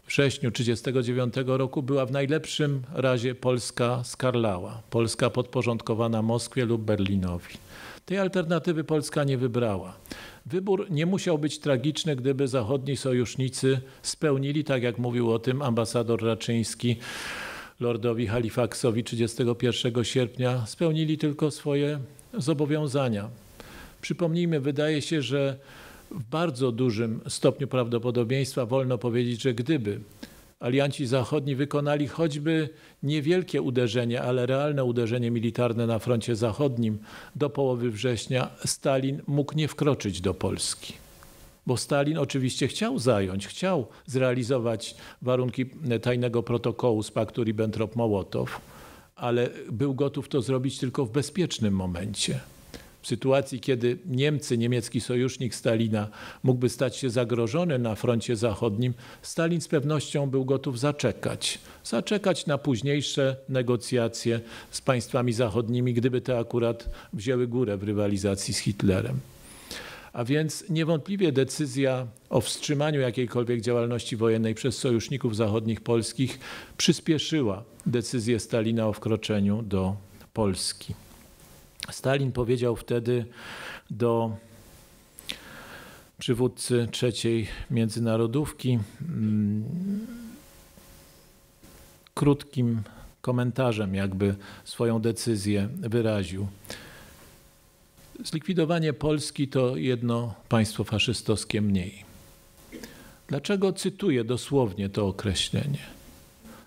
wrześniu 1939 roku była w najlepszym razie Polska skarlała, Polska podporządkowana Moskwie lub Berlinowi. Tej alternatywy Polska nie wybrała. Wybór nie musiał być tragiczny, gdyby zachodni sojusznicy spełnili, tak jak mówił o tym ambasador Raczyński lordowi Halifaxowi 31 sierpnia, spełnili tylko swoje zobowiązania. Przypomnijmy, wydaje się, że w bardzo dużym stopniu prawdopodobieństwa wolno powiedzieć, że gdyby alianci zachodni wykonali choćby niewielkie uderzenie, ale realne uderzenie militarne na froncie zachodnim do połowy września, Stalin mógł nie wkroczyć do Polski. Bo Stalin oczywiście chciał zrealizować warunki tajnego protokołu z paktu Ribbentrop-Mołotow, ale był gotów to zrobić tylko w bezpiecznym momencie. W sytuacji, kiedy Niemcy, niemiecki sojusznik Stalina mógłby stać się zagrożony na froncie zachodnim, Stalin z pewnością był gotów zaczekać. Zaczekać na późniejsze negocjacje z państwami zachodnimi, gdyby te akurat wzięły górę w rywalizacji z Hitlerem. A więc niewątpliwie decyzja o wstrzymaniu jakiejkolwiek działalności wojennej przez sojuszników zachodnich polskich przyspieszyła decyzję Stalina o wkroczeniu do Polski. Stalin powiedział wtedy do przywódcy III Międzynarodówki krótkim komentarzem jakby swoją decyzję wyraził. Zlikwidowanie Polski to jedno państwo faszystowskie mniej. Dlaczego cytuję dosłownie to określenie?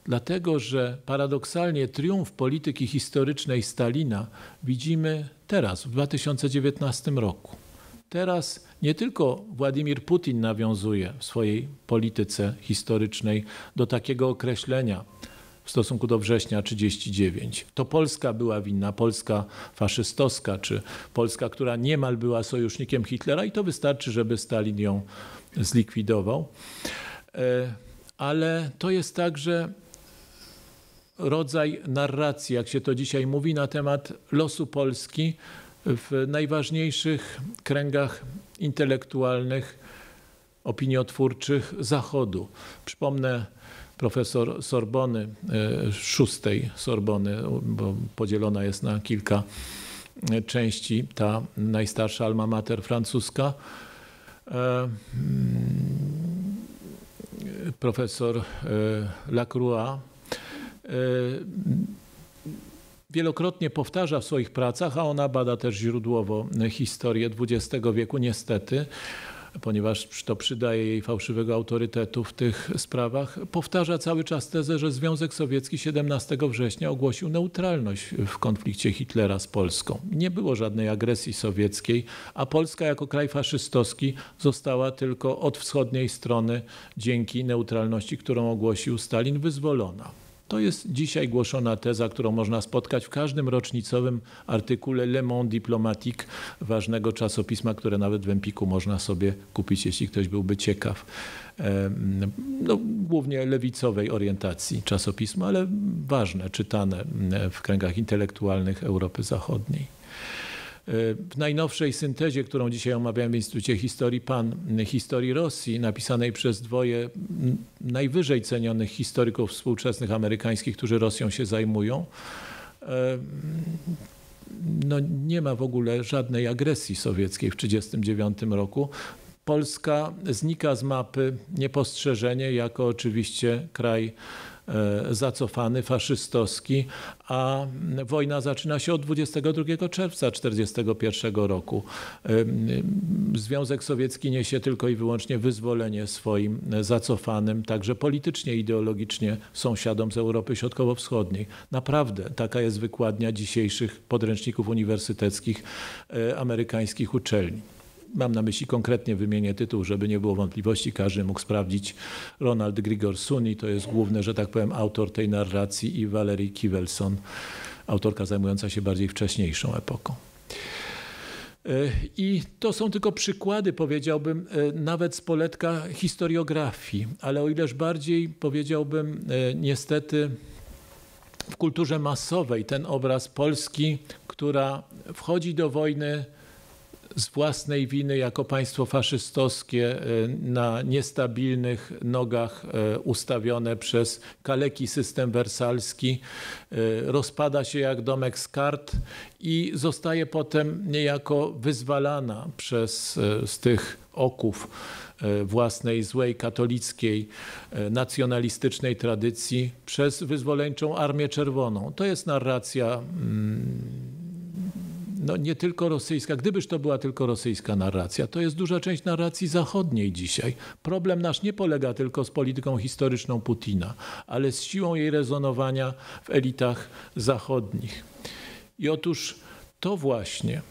Dlatego, że paradoksalnie triumf polityki historycznej Stalina widzimy teraz, w 2019 roku. Teraz nie tylko Władimir Putin nawiązuje w swojej polityce historycznej do takiego określenia w stosunku do września 1939. To Polska była winna, Polska faszystowska, czy Polska, która niemal była sojusznikiem Hitlera i to wystarczy, żeby Stalin ją zlikwidował. Ale to jest także rodzaj narracji, jak się to dzisiaj mówi, na temat losu Polski w najważniejszych kręgach intelektualnych, opiniotwórczych Zachodu. Przypomnę, profesor Sorbony, szóstej Sorbony, bo podzielona jest na kilka części, ta najstarsza alma mater francuska, profesor Lacroix, wielokrotnie powtarza w swoich pracach, a ona bada też źródłowo historię XX wieku, niestety, ponieważ to przydaje jej fałszywego autorytetu w tych sprawach, powtarza cały czas tezę, że Związek Sowiecki 17 września ogłosił neutralność w konflikcie Hitlera z Polską. Nie było żadnej agresji sowieckiej, a Polska jako kraj faszystowski została tylko od wschodniej strony dzięki neutralności, którą ogłosił Stalin, wyzwolona. To jest dzisiaj głoszona teza, którą można spotkać w każdym rocznicowym artykule Le Monde Diplomatique, ważnego czasopisma, które nawet w Empiku można sobie kupić, jeśli ktoś byłby ciekaw. No, głównie lewicowej orientacji czasopisma, ale ważne, czytane w kręgach intelektualnych Europy Zachodniej. W najnowszej syntezie, którą dzisiaj omawiam w Instytucie Historii PAN, historii Rosji, napisanej przez dwoje najwyżej cenionych historyków współczesnych amerykańskich, którzy Rosją się zajmują, no nie ma w ogóle żadnej agresji sowieckiej w 1939 roku. Polska znika z mapy niepostrzeżenie jako oczywiście kraj zacofany, faszystowski, a wojna zaczyna się od 22 czerwca 1941 roku. Związek Sowiecki niesie tylko i wyłącznie wyzwolenie swoim zacofanym, także politycznie, ideologicznie sąsiadom z Europy Środkowo-Wschodniej. Naprawdę taka jest wykładnia dzisiejszych podręczników uniwersyteckich amerykańskich uczelni. Mam na myśli, konkretnie wymienię tytuł, żeby nie było wątpliwości, każdy mógł sprawdzić. Ronald Grigor Suni, to jest główny, że tak powiem, autor tej narracji, i Valerie Kivelson, autorka zajmująca się bardziej wcześniejszą epoką. I to są tylko przykłady, powiedziałbym, nawet z poletka historiografii, ale o ileż bardziej, powiedziałbym, niestety w kulturze masowej ten obraz Polski, która wchodzi do wojny z własnej winy jako państwo faszystowskie na niestabilnych nogach ustawione przez kaleki system wersalski, rozpada się jak domek z kart i zostaje potem niejako wyzwalana z tych oków własnej złej, katolickiej, nacjonalistycznej tradycji przez wyzwoleńczą Armię Czerwoną. To jest narracja no nie tylko rosyjska, gdybyż to była tylko rosyjska narracja, to jest duża część narracji zachodniej dzisiaj. Problem nasz nie polega tylko z polityką historyczną Putina, ale z siłą jej rezonowania w elitach zachodnich. I otóż to właśnie,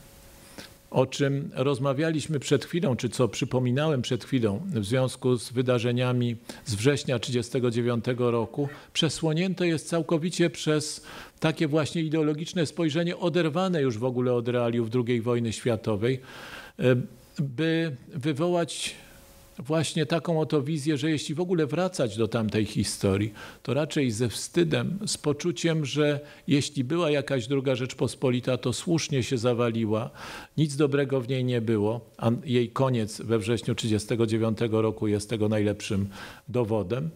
o czym rozmawialiśmy przed chwilą, czy co przypominałem przed chwilą w związku z wydarzeniami z września 1939 roku, przesłonięte jest całkowicie przez takie właśnie ideologiczne spojrzenie, oderwane już w ogóle od realiów II wojny światowej, by wywołać właśnie taką oto wizję, że jeśli w ogóle wracać do tamtej historii, to raczej ze wstydem, z poczuciem, że jeśli była jakaś druga Rzeczpospolita, to słusznie się zawaliła, nic dobrego w niej nie było, a jej koniec we wrześniu 1939 roku jest tego najlepszym dowodem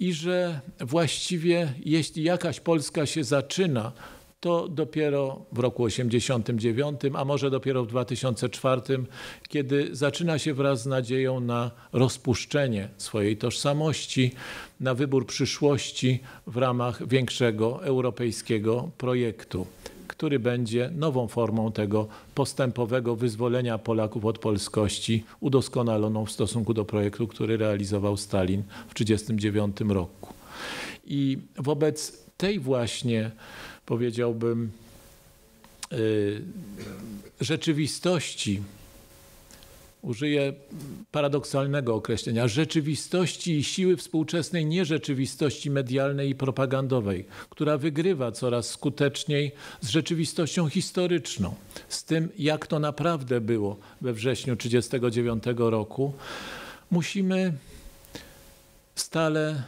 i że właściwie jeśli jakaś Polska się zaczyna, to dopiero w roku 1989, a może dopiero w 2004, kiedy zaczyna się wraz z nadzieją na rozpuszczenie swojej tożsamości, na wybór przyszłości w ramach większego europejskiego projektu, który będzie nową formą tego postępowego wyzwolenia Polaków od polskości, udoskonaloną w stosunku do projektu, który realizował Stalin w 1939 roku. I wobec tej właśnie, powiedziałbym, rzeczywistości, użyję paradoksalnego określenia, rzeczywistości i siły współczesnej nierzeczywistości medialnej i propagandowej, która wygrywa coraz skuteczniej z rzeczywistością historyczną, z tym, jak to naprawdę było we wrześniu 1939 roku, musimy stale,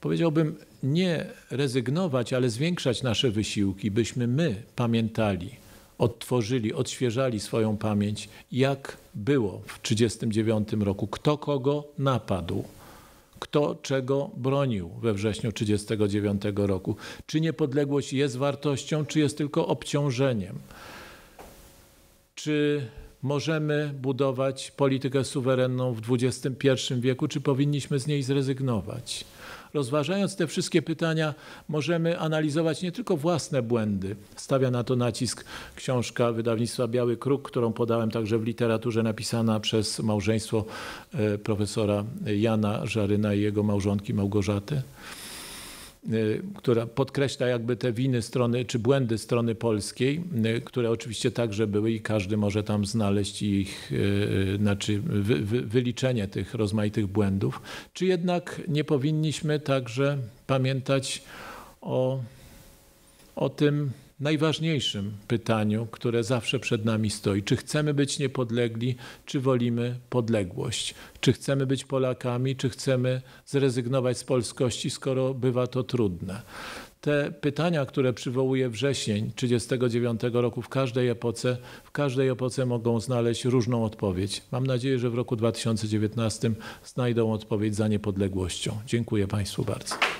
powiedziałbym, nie rezygnować, ale zwiększać nasze wysiłki, byśmy my pamiętali, odtworzyli, odświeżali swoją pamięć, jak było w 1939 roku, kto kogo napadł, kto czego bronił we wrześniu 1939 roku. Czy niepodległość jest wartością, czy jest tylko obciążeniem? Czy możemy budować politykę suwerenną w XXI wieku, czy powinniśmy z niej zrezygnować? Rozważając te wszystkie pytania, możemy analizować nie tylko własne błędy. Stawia na to nacisk książka wydawnictwa Biały Kruk, którą podałem także w literaturze, napisana przez małżeństwo profesora Jana Żaryna i jego małżonki Małgorzaty, która podkreśla jakby te winy strony, czy błędy strony polskiej, które oczywiście także były i każdy może tam znaleźć ich, znaczy wyliczenie tych rozmaitych błędów. Czy jednak nie powinniśmy także pamiętać o tym najważniejszym pytaniu, które zawsze przed nami stoi. Czy chcemy być niepodlegli, czy wolimy podległość? Czy chcemy być Polakami, czy chcemy zrezygnować z polskości, skoro bywa to trudne? Te pytania, które przywołuje wrzesień 1939 roku w każdej epoce mogą znaleźć różną odpowiedź. Mam nadzieję, że w roku 2019 znajdą odpowiedź za niepodległością. Dziękuję Państwu bardzo.